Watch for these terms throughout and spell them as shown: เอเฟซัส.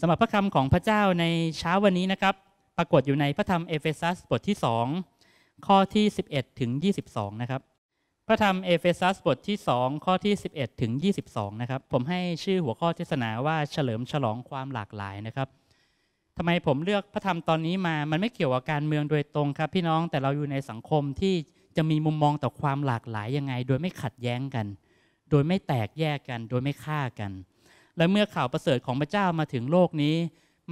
สำหรับพระคำของพระเจ้าในเช้าวันนี้นะครับปรากฏอยู่ในพระธรรมเอเฟซัสบทที่2ข้อที่11ถึง22นะครับพระธรรมเอเฟซัสบทที่2ข้อที่11ถึง22นะครับผมให้ชื่อหัวข้อเทศนาว่าเฉลิมฉลองความหลากหลายนะครับทำไมผมเลือกพระธรรมตอนนี้มามันไม่เกี่ยวกับการเมืองโดยตรงครับพี่น้องแต่เราอยู่ในสังคมที่จะมีมุมมองต่อความหลากหลายยังไงโดยไม่ขัดแย้งกันโดยไม่แตกแยกกันโดยไม่ฆ่ากันและเมื่อข่าวประเสริฐของพระเจ้ามาถึงโลกนี้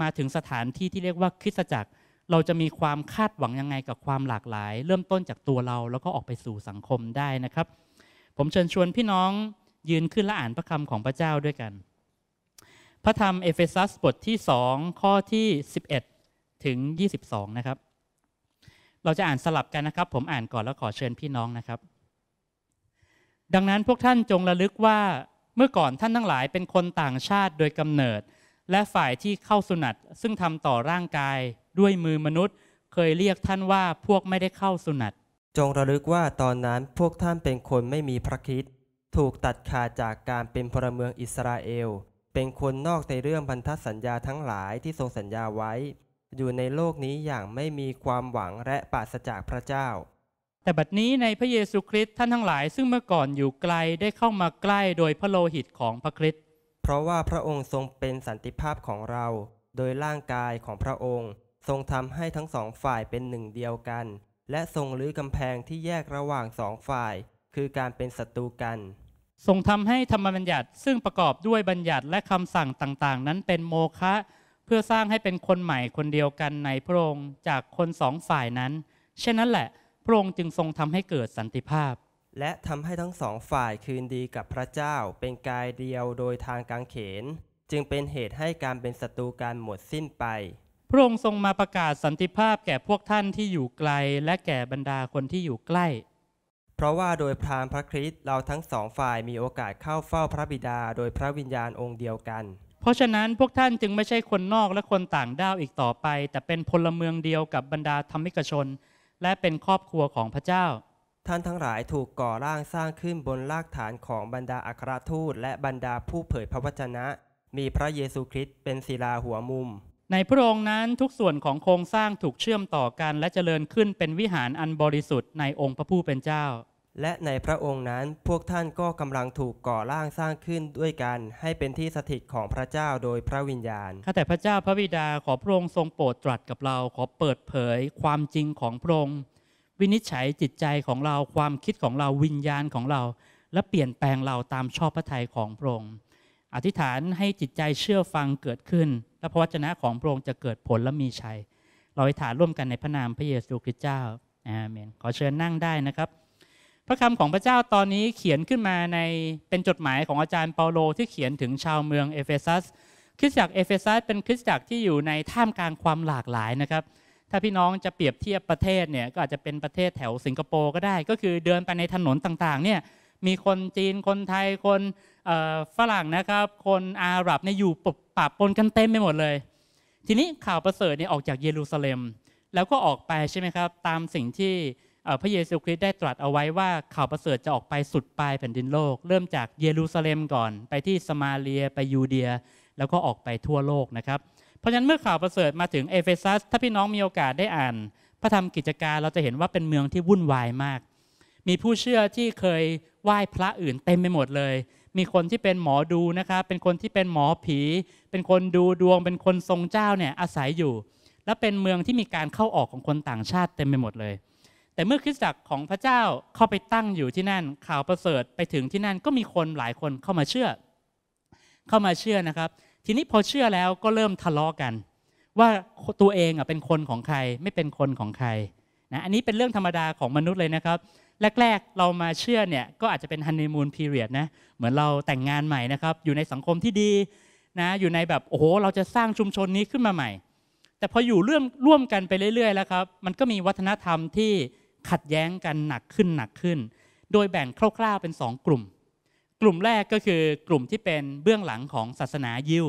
มาถึงสถานที่ที่เรียกว่าคริสตจักรเราจะมีความคาดหวังยังไงกับความหลากหลายเริ่มต้นจากตัวเราแล้วก็ออกไปสู่สังคมได้นะครับผมเชิญชวนพี่น้องยืนขึ้นและอ่านพระคำของพระเจ้าด้วยกันพระธรรมเอเฟซัสบทที่2ข้อที่11ถึง22นะครับเราจะอ่านสลับกันนะครับผมอ่านก่อนแล้วขอเชิญพี่น้องนะครับดังนั้นพวกท่านจงระลึกว่าเมื่อก่อนท่านทั้งหลายเป็นคนต่างชาติโดยกำเนิดและฝ่ายที่เข้าสุนัตซึ่งทำต่อร่างกายด้วยมือมนุษย์เคยเรียกท่านว่าพวกไม่ได้เข้าสุนัตจงระลึกว่าตอนนั้นพวกท่านเป็นคนไม่มีพระคริสต์ถูกตัดขาดจากการเป็นพลเมืองอิสราเอลเป็นคนนอกในเรื่องพันธสัญญาทั้งหลายที่ทรงสัญญาไว้อยู่ในโลกนี้อย่างไม่มีความหวังและปราศจากพระเจ้าแต่บัดนี้ในพระเยซูคริสต์ท่านทั้งหลายซึ่งเมื่อก่อนอยู่ไกลได้เข้ามาใกล้โดยพระโลหิตของพระคริสต์เพราะว่าพระองค์ทรงเป็นสันติภาพของเราโดยร่างกายของพระองค์ทรงทำให้ทั้งสองฝ่ายเป็นหนึ่งเดียวกันและทรงรื้อกำแพงที่แยกระหว่างสองฝ่ายคือการเป็นศัตรูกันทรงทำให้ธรรมบัญญัติซึ่งประกอบด้วยบัญญัติและคำสั่งต่างๆนั้นเป็นโมฆะเพื่อสร้างให้เป็นคนใหม่คนเดียวกันในพระองค์จากคนสองฝ่ายนั้นเช่นนั้นแหละพระองค์จึงทรงทำให้เกิดสันติภาพและทำให้ทั้งสองฝ่ายคืนดีกับพระเจ้าเป็นกายเดียวโดยทางกางเขนจึงเป็นเหตุให้การเป็นศัตรูกันหมดสิ้นไปพระองค์ทรงมาประกาศสันติภาพแก่พวกท่านที่อยู่ไกลและแก่บรรดาคนที่อยู่ใกล้เพราะว่าโดยพรานพระคริสต์เราทั้งสองฝ่ายมีโอกาสเข้าเฝ้าพระบิดาโดยพระวิญญาณองค์เดียวกันเพราะฉะนั้นพวกท่านจึงไม่ใช่คนนอกและคนต่างด้าวอีกต่อไปแต่เป็นพลเมืองเดียวกับบรรดาธรรมิกชนและเป็นครอบครัวของพระเจ้าท่านทั้งหลายถูกก่อร่างสร้างขึ้นบนรากฐานของบรรดาอัครทูตและบรรดาผู้เผยพระวจนะมีพระเยซูคริสต์เป็นศิลาหัวมุมในพระองค์นั้นทุกส่วนของโครงสร้างถูกเชื่อมต่อกันและเจริญขึ้นเป็นวิหารอันบริสุทธิ์ในองค์พระผู้เป็นเจ้าและในพระองค์นั้นพวกท่านก็กำลังถูกก่อร่างสร้างขึ้นด้วยกันให้เป็นที่สถิตของพระเจ้าโดยพระวิญญาณข้าแต่พระเจ้าพระบิดาขอพระองค์ทรงโปรดตรัสกับเราขอเปิดเผยความจริงของพระองค์วินิจฉัยจิตใจของเราความคิดของเราวิญญาณของเราและเปลี่ยนแปลงเราตามชอบพระทัยของพระองค์อธิษฐานให้จิตใจเชื่อฟังเกิดขึ้นและพระวจนะของพระองค์จะเกิดผลและมีชัยเราอธิษฐานร่วมกันในพระนามพระเยซูคริสต์เจ้าอาเมนขอเชิญนั่งได้นะครับพระคำของพระเจ้าตอนนี้เขียนขึ้นมาในเป็นจดหมายของอาจารย์เปาโลที่เขียนถึงชาวเมืองเอเฟซัสคริสตจักรเอเฟซัสเป็นคริสตจักรที่อยู่ในท่ามกลางความหลากหลายนะครับถ้าพี่น้องจะเปรียบเทียบประเทศเนี่ยก็อาจจะเป็นประเทศแถวสิงคโปร์ก็ได้ก็คือเดินไปในถนนต่างๆเนี่ยมีคนจีนคนไทยคนฝรั่งนะครับคนอาหรับเนี่ยอยู่ปะปนกันเต็มไปหมดเลยทีนี้ข่าวประเสริฐเนี่ยออกจากเยรูซาเล็มแล้วก็ออกไปใช่ไหมครับตามสิ่งที่พระเยซูคริสต์ได้ตรัสเอาไว้ว่าข่าวประเสริฐจะออกไปสุดปลายแผ่นดินโลกเริ่มจากเยรูซาเล็มก่อนไปที่สมาเลียไปยูเดียแล้วก็ออกไปทั่วโลกนะครับเพราะฉะนั้นเมื่อข่าวประเสริฐมาถึงเอเฟซัสถ้าพี่น้องมีโอกาสได้อ่านพระธรรมกิจการเราจะเห็นว่าเป็นเมืองที่วุ่นวายมากมีผู้เชื่อที่เคยไหว้พระอื่นเต็มไปหมดเลยมีคนที่เป็นหมอดูนะครับเป็นคนที่เป็นหมอผีเป็นคนดูดวงเป็นคนทรงเจ้าเนี่ยอาศัยอยู่และเป็นเมืองที่มีการเข้าออกของคนต่างชาติเต็มไปหมดเลยแต่เมื่อคริสตจักรของพระเจ้าเข้าไปตั้งอยู่ที่นั่นข่าวประเสริฐไปถึงที่นั่นก็มีคนหลายคนเข้ามาเชื่อนะครับทีนี้พอเชื่อแล้วก็เริ่มทะเลาะกันว่าตัวเองอ่ะเป็นคนของใครไม่เป็นคนของใครนะอันนี้เป็นเรื่องธรรมดาของมนุษย์เลยนะครับแรกๆเรามาเชื่อเนี่ยก็อาจจะเป็นฮันนีมูนพีเรียดนะเหมือนเราแต่งงานใหม่นะครับอยู่ในสังคมที่ดีนะอยู่ในแบบโอ้โหเราจะสร้างชุมชนนี้ขึ้นมาใหม่แต่พออยู่ร่วมกันไปเรื่อยๆแล้วครับมันก็มีวัฒนธรรมที่ขัดแย้งกันหนักขึ้นโดยแบ่งคร่าวๆเป็น2กลุ่มแรกก็คือกลุ่มที่เป็นเบื้องหลังของศาสนายิว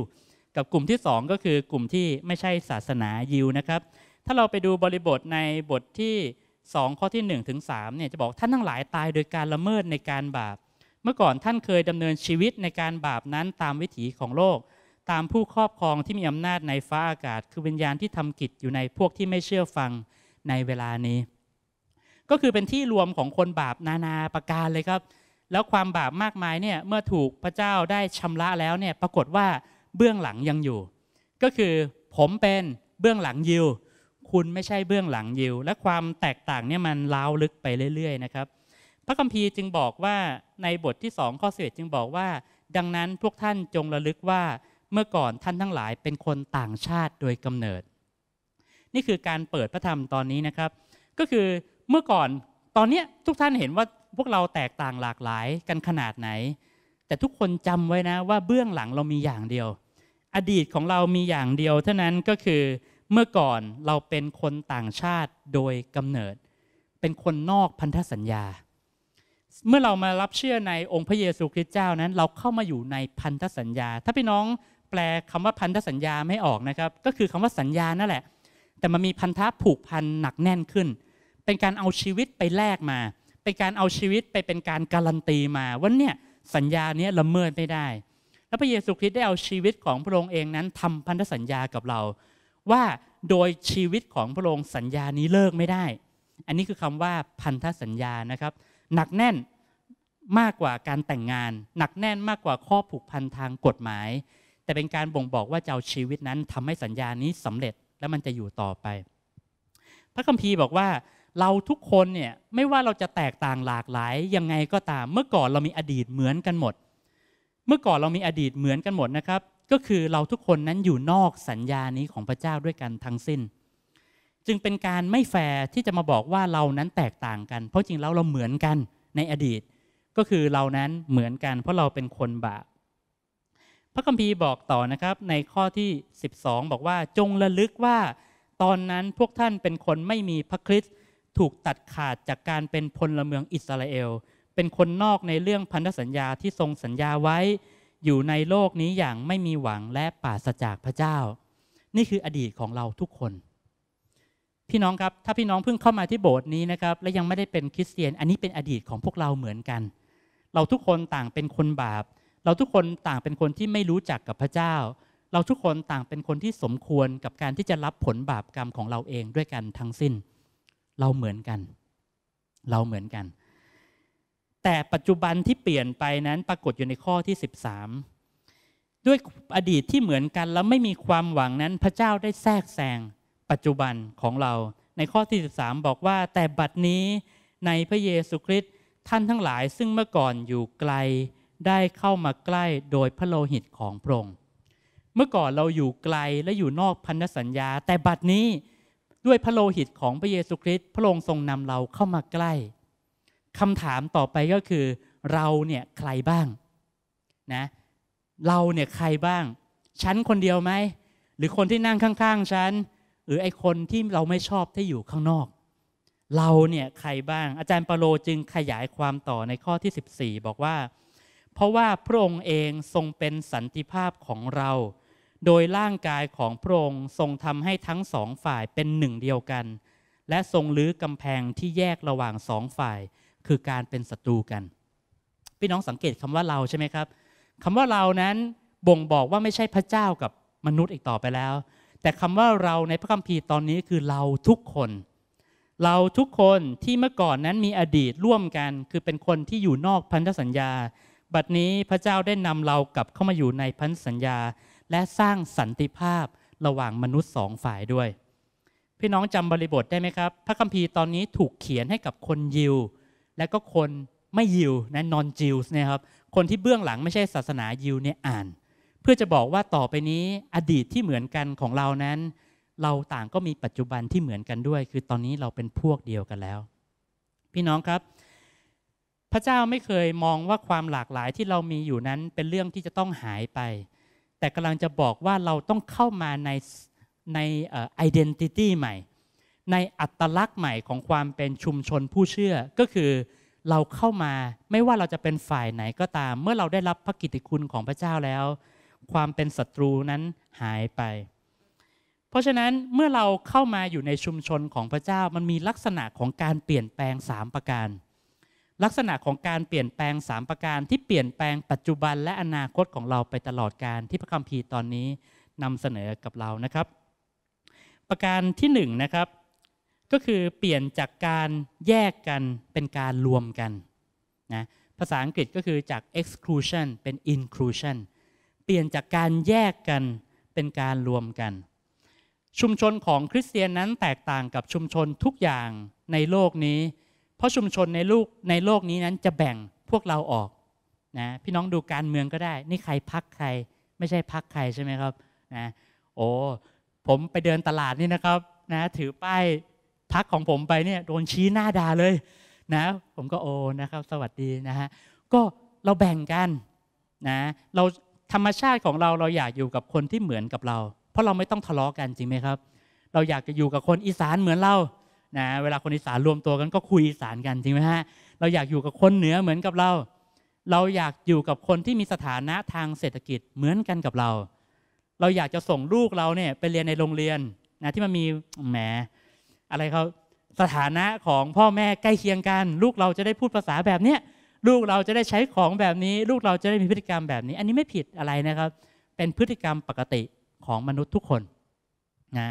กับกลุ่มที่2ก็คือกลุ่มที่ไม่ใช่ศาสนายิวนะครับถ้าเราไปดูบริบทในบทที่2ข้อที่1ถึง3เนี่ยจะบอกท่านทั้งหลายตายโดยการละเมิดในการบาปเมื่อก่อนท่านเคยดำเนินชีวิตในการบาปนั้นตามวิถีของโลก ตามผู้ครอบครองที่มีอำนาจในฟ้าอากาศคือวิญญาณที่ทำกิจอยู่ในพวกที่ไม่เชื่อฟังในเวลานี้ก็คือเป็นที่รวมของคนบาปนานาประการเลยครับแล้วความบาปมากมายเนี่ยเมื่อถูกพระเจ้าได้ชำระแล้วเนี่ยปรากฏว่าเบื้องหลังยังอยู่ก็คือผมเป็นเบื้องหลังยิวคุณไม่ใช่เบื้องหลังยิวและความแตกต่างเนี่ยมันล้าวลึกไปเรื่อยๆนะครับพระคัมภีร์จึงบอกว่าในบทที่2ข้อ11จึงบอกว่าดังนั้นพวกท่านจงระลึกว่าเมื่อก่อนท่านทั้งหลายเป็นคนต่างชาติโดยกำเนิดนี่คือการเปิดพระธรรมตอนนี้นะครับก็คือเมื่อก่อนตอนนี้ทุกท่านเห็นว่าพวกเราแตกต่างหลากหลายกันขนาดไหนแต่ทุกคนจำไว้นะว่าเบื้องหลังเรามีอย่างเดียวอดีตของเรามีอย่างเดียวเท่านั้นก็คือเมื่อก่อนเราเป็นคนต่างชาติโดยกำเนิดเป็นคนนอกพันธสัญญาเมื่อเรามารับเชื่อในองค์พระเยซูคริสต์เจ้านั้นเราเข้ามาอยู่ในพันธสัญญาถ้าพี่น้องแปลคำว่าพันธสัญญาไม่ออกนะครับก็คือคำว่าสัญญานั่นแหละแต่มันมีพันธะผูกพันหนักแน่นขึ้นเป็นการเอาชีวิตไปแลกมาเป็นการเอาชีวิตไปเป็นการการันตีมาว่าเนี่ยสัญญานี้ละเมิดไม่ได้แล้วพระเยซูคริสต์ได้เอาชีวิตของพระองค์เองนั้นทำพันธสัญญากับเราว่าโดยชีวิตของพระองค์สัญญานี้เลิกไม่ได้อันนี้คือคำว่าพันธสัญญานะครับหนักแน่นมากกว่าการแต่งงานหนักแน่นมากกว่าข้อผูกพันทางกฎหมายแต่เป็นการบ่งบอกว่าจะเอาชีวิตนั้นทำให้สัญญานี้สำเร็จและมันจะอยู่ต่อไปพระคัมภีร์บอกว่าเราทุกคนเนี่ยไม่ว่าเราจะแตกต่างหลากหลายยังไงก็ตามเมื่อก่อนเรามีอดีตเหมือนกันหมดนะครับก็คือเราทุกคนนั้นอยู่นอกสัญญานี้ของพระเจ้าด้วยกันทั้งสิ้นจึงเป็นการไม่แฟร์ที่จะมาบอกว่าเรานั้นแตกต่างกันเพราะจริงแล้วเราเหมือนกันในอดีตก็คือเรานั้นเหมือนกันเพราะเราเป็นคนบาปพระคัมภีร์บอกต่อนะครับในข้อที่12บอกว่าจงระลึกว่าตอนนั้นพวกท่านเป็นคนไม่มีพระคริสต์ถูกตัดขาดจากการเป็นพลเมืองอิสราเอลเป็นคนนอกในเรื่องพันธสัญญาที่ทรงสัญญาไว้อยู่ในโลกนี้อย่างไม่มีหวังและปราศจากพระเจ้านี่คืออดีตของเราทุกคนพี่น้องครับถ้าพี่น้องเพิ่งเข้ามาที่โบสถ์นี้นะครับและยังไม่ได้เป็นคริสเตียนอันนี้เป็นอดีตของพวกเราเหมือนกันเราทุกคนต่างเป็นคนบาปเราทุกคนต่างเป็นคนที่ไม่รู้จักกับพระเจ้าเราทุกคนต่างเป็นคนที่สมควรกับการที่จะรับผลบาปกรรมของเราเองด้วยกันทั้งสิ้นเราเหมือนกันแต่ปัจจุบันที่เปลี่ยนไปนั้นปรากฏอยู่ในข้อที่13ด้วยอดีตที่เหมือนกันและไม่มีความหวังนั้นพระเจ้าได้แทรกแซงปัจจุบันของเราในข้อที่13บอกว่าแต่บัดนี้ในพระเยซูคริสต์ท่านทั้งหลายซึ่งเมื่อก่อนอยู่ไกลได้เข้ามาใกล้โดยพระโลหิตของพระองค์เมื่อก่อนเราอยู่ไกลและอยู่นอกพันธสัญญาแต่บัดนี้ด้วยพระโลหิตของพระเยซูคริสต์พระองค์ทรงนำเราเข้ามาใกล้คำถามต่อไปก็คือเราเนี่ยใครบ้างนะเราเนี่ยใครบ้างฉันคนเดียวไหมหรือคนที่นั่งข้างๆฉันหรือไอคนที่เราไม่ชอบที่อยู่ข้างนอกเราเนี่ยใครบ้างอาจารย์เปาโลจึงขยายความต่อในข้อที่14บอกว่าเพราะว่าพระองค์เองทรงเป็นสันติภาพของเราโดยร่างกายของพระองค์ทรงทำให้ทั้งสองฝ่ายเป็นหนึ่งเดียวกันและทรงรื้อกำแพงที่แยกระหว่างสองฝ่ายคือการเป็นศัตรูกันพี่น้องสังเกตคำว่าเราใช่ไหมครับคำว่าเรานั้นบ่งบอกว่าไม่ใช่พระเจ้ากับมนุษย์อีกต่อไปแล้วแต่คำว่าเราในพระคัมภีร์ตอนนี้คือเราทุกคนที่เมื่อก่อนนั้นมีอดีตร่วมกันคือเป็นคนที่อยู่นอกพันธสัญญาบัดนี้พระเจ้าได้นำเรากลับเข้ามาอยู่ในพันธสัญญาและสร้างสันติภาพระหว่างมนุษย์สองฝ่ายด้วยพี่น้องจำบริบทได้ไหมครับพระคัมภีร์ตอนนี้ถูกเขียนให้กับคนยิวและก็คนไม่ยิวนะ non Jews นะครับคนที่เบื้องหลังไม่ใช่ศาสนายิวเนี่ยอ่านเพื่อจะบอกว่าต่อไปนี้อดีตที่เหมือนกันของเรานั้นเราต่างก็มีปัจจุบันที่เหมือนกันด้วยคือตอนนี้เราเป็นพวกเดียวกันแล้วพี่น้องครับพระเจ้าไม่เคยมองว่าความหลากหลายที่เรามีอยู่นั้นเป็นเรื่องที่จะต้องหายไปแต่กำลังจะบอกว่าเราต้องเข้ามาในidentity ใหม่ในอัตลักษณ์ใหม่ของความเป็นชุมชนผู้เชื่อก็คือเราเข้ามาไม่ว่าเราจะเป็นฝ่ายไหนก็ตามเมื่อเราได้รับพระกิตติคุณของพระเจ้าแล้วความเป็นศัตรูนั้นหายไปเพราะฉะนั้นเมื่อเราเข้ามาอยู่ในชุมชนของพระเจ้ามันมีลักษณะของการเปลี่ยนแปลง3ประการ ลักษณะของการเปลี่ยนแปลง3ประการที่เปลี่ยนแปลงปัจจุบันและอนาคตของเราไปตลอดกาลที่พระคัมภีร์ตอนนี้นำเสนอกับเรานะครับประการที่1นะครับก็คือเปลี่ยนจากการแยกกันเป็นการรวมกันนะภาษาอังกฤษก็คือจาก exclusion เป็น inclusion เปลี่ยนจากการแยกกันเป็นการรวมกันชุมชนของคริสเตียนนั้นแตกต่างกับชุมชนทุกอย่างในโลกนี้เพราะชุมชนในโลกนี้นั้นจะแบ่งพวกเราออกนะพี่น้องดูการเมืองก็ได้นี่ใครพรรคใครไม่ใช่พรรคใครใช่ไหมครับนะโอ้ผมไปเดินตลาดนี่นะครับนะถือป้ายพรรคของผมไปเนี่ยโดนชี้หน้าด่าเลยนะผมก็โอ้นะครับสวัสดีนะฮะก็เราแบ่งกันนะเราธรรมชาติของเราอยากอยู่กับคนที่เหมือนกับเราเพราะเราไม่ต้องทะเลาะกันจริงไหมครับเราอยากจะอยู่กับคนอีสานเหมือนเรานะเวลาคนอีสานรวมตัวกันก็คุยอีสานกันจริงไหมฮะเราอยากอยู่กับคนเหนือเหมือนกับเราอยากอยู่กับคนที่มีสถานะทางเศรษฐกิจเหมือนกันกับเราอยากจะส่งลูกเราเนี่ยไปเรียนในโรงเรียนนะที่มันมีแหมอะไรเขาสถานะของพ่อแม่ใกล้เคียงกันลูกเราจะได้พูดภาษาแบบนี้ลูกเราจะได้ใช้ของแบบนี้ลูกเราจะได้มีพฤติกรรมแบบนี้อันนี้ไม่ผิดอะไรนะครับเป็นพฤติกรรมปกติของมนุษย์ทุกคนนะ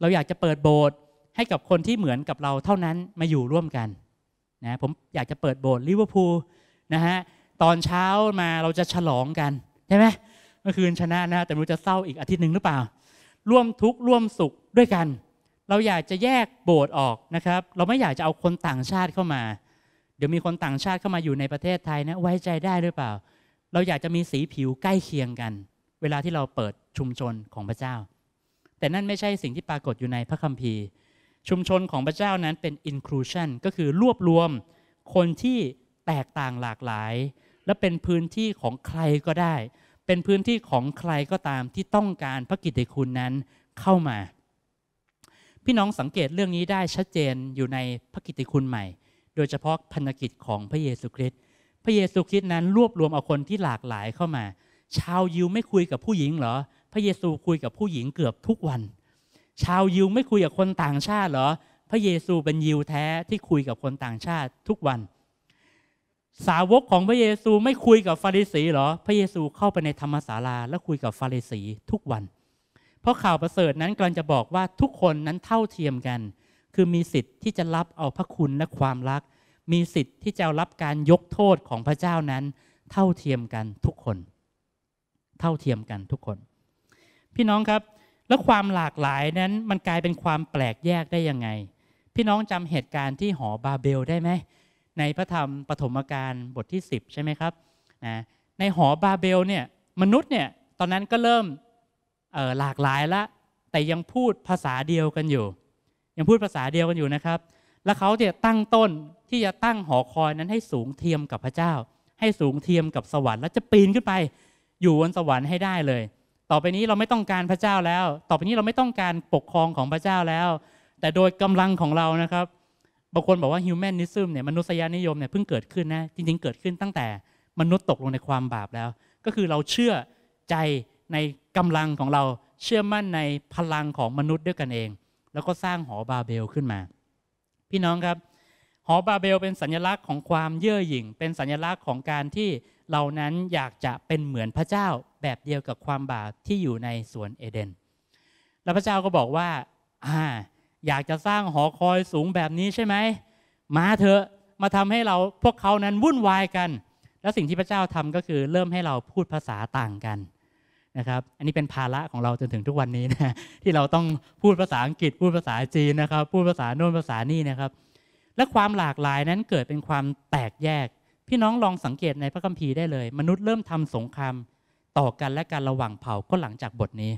เราอยากจะเปิดโบสถ์ให้กับคนที่เหมือนกับเราเท่านั้นมาอยู่ร่วมกันนะผมอยากจะเปิดโบสถ์ลิเวอร์พูลนะฮะตอนเช้ามาเราจะฉลองกันใช่ไหมเมื่อคืนชนะนะแต่ไม่รู้จะเศร้าอีกอาทิตย์หนึ่งหรือเปล่าร่วมทุกข์ร่วมสุขด้วยกันเราอยากจะแยกโบสถ์ออกนะครับเราไม่อยากจะเอาคนต่างชาติเข้ามาเดี๋ยวมีคนต่างชาติเข้ามาอยู่ในประเทศไทยนะไว้ใจได้หรือเปล่าเราอยากจะมีสีผิวใกล้เคียงกันเวลาที่เราเปิดชุมชนของพระเจ้าแต่นั่นไม่ใช่สิ่งที่ปรากฏอยู่ในพระคัมภีร์ชุมชนของพระเจ้านั้นเป็น inclusion ก็คือรวบรวมคนที่แตกต่างหลากหลายและเป็นพื้นที่ของใครก็ได้เป็นพื้นที่ของใครก็ตามที่ต้องการพระกิตติคุณนั้นเข้ามาพี่น้องสังเกตเรื่องนี้ได้ชัดเจนอยู่ในพระกิตติคุณใหม่โดยเฉพาะพันธกิจของพระเยซูคริสต์พระเยซูคริสต์นั้นรวบรวมเอาคนที่หลากหลายเข้ามาชาวยิวไม่คุยกับผู้หญิงเหรอพระเยซูคุยกับผู้หญิงเกือบทุกวันชาวยิวไม่คุยกับคนต่างชาติเหรอพระเยซูเป็นยิวแท้ที่คุยกับคนต่างชาติทุกวันสาวกของพระเยซูไม่คุยกับฟาริสีเหรอพระเยซูเข้าไปในธรรมศาลาแล้วคุยกับฟาริสีทุกวันเพราะข่าวประเสริฐนั้นกำลังจะบอกว่าทุกคนนั้นเท่าเทียมกันคือมีสิทธิ์ที่จะรับเอาพระคุณและความรักมีสิทธิ์ที่จะรับการยกโทษของพระเจ้านั้นเท่าเทียมกันทุกคนเท่าเทียมกันทุกคนพี่น้องครับแล้วความหลากหลายนั้นมันกลายเป็นความแปลกแยกได้ยังไงพี่น้องจำเหตุการณ์ที่หอบาเบลได้ไหมในพระธรรมปฐมกาลบทที่10ใช่ไหมครับนะในหอบาเบลเนี่ยมนุษย์เนี่ยตอนนั้นก็เริ่มหลากหลายละแต่ยังพูดภาษาเดียวกันอยู่นะครับแล้วเขาจะตั้งต้นที่จะตั้งหอคอยนั้นให้สูงเทียมกับพระเจ้าให้สูงเทียมกับสวรรค์แล้วจะปีนขึ้นไปอยู่บนสวรรค์ให้ได้เลยต่อไปนี้เราไม่ต้องการพระเจ้าแล้วต่อไปนี้เราไม่ต้องการปกครองของพระเจ้าแล้วแต่โดยกำลังของเรานะครับบางคนบอกว่าฮิวแมนนิซึมเนี่ยมนุษยนิยมเนี่ยเพิ่งเกิดขึ้นนะจริงๆเกิดขึ้นตั้งแต่มนุษย์ตกลงในความบาปแล้วก็คือเราเชื่อใจในกำลังของเราเชื่อมั่นในพลังของมนุษย์ด้วยกันเองแล้วก็สร้างหอบาเบลขึ้นมาพี่น้องครับหอบาเบลเป็นสัญลักษณ์ของความเย่อหยิ่งเป็นสัญลักษณ์ของการที่เรานั้นอยากจะเป็นเหมือนพระเจ้าแบบเดียวกับความบาปที่อยู่ในสวนเอเดนแล้วพระเจ้าก็บอกว่าอยากจะสร้างหอคอยสูงแบบนี้ใช่ไหมมาเถอะมาทำให้เราพวกเขานั้นวุ่นวายกันแล้วสิ่งที่พระเจ้าทำก็คือเริ่มให้เราพูดภาษาต่างกันนะครับอันนี้เป็นภาระของเราจนถึงทุกวันนี้นะที่เราต้องพูดภาษาอังกฤษพูดภาษาจีนนะครับพูดภาษาโน่นภาษานี่นะครับและความหลากหลายนั้นเกิดเป็นความแตกแยกพี่น้องลองสังเกตในพระคัมภีร์ได้เลยมนุษย์เริ่มทำสงครามต่อกันและการระหว่างเผ่าก็หลังจากบทนี้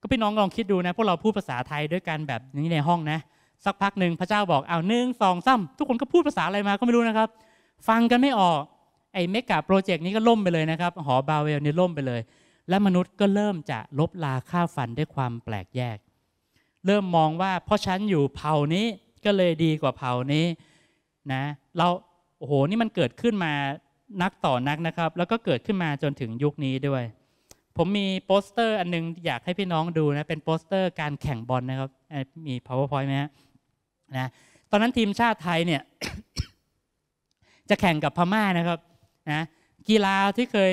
ก็พี่น้องลองคิดดูนะพวกเราพูดภาษาไทยด้วยกันแบบนี้ในห้องนะสักพักหนึ่งพระเจ้าบอกเอา1 2 3ทุกคนก็พูดภาษาอะไรมาก็ไม่รู้นะครับฟังกันไม่ออกไอ้เมกะโปรเจกต์นี้ก็ล่มไปเลยนะครับหอบาเวลนี่ล่มไปเลยและมนุษย์ก็เริ่มจะลบลาฆ่าฟันด้วยความแปลกแยกเริ่มมองว่าเพราะฉันอยู่เผ่านี้ก็เลยดีกว่าเผ่านี้นะเราโอ้โหนี่มันเกิดขึ้นมานักต่อนักนะครับแล้วก็เกิดขึ้นมาจนถึงยุคนี้ด้วยผมมีโปสเตอร์อันนึงอยากให้พี่น้องดูนะเป็นโปสเตอร์การแข่งบอลนะครับมี powerpoint ไหมฮะนะตอนนั้นทีมชาติไทยเนี่ย จะแข่งกับพม่านะครับนะกีฬาที่เคย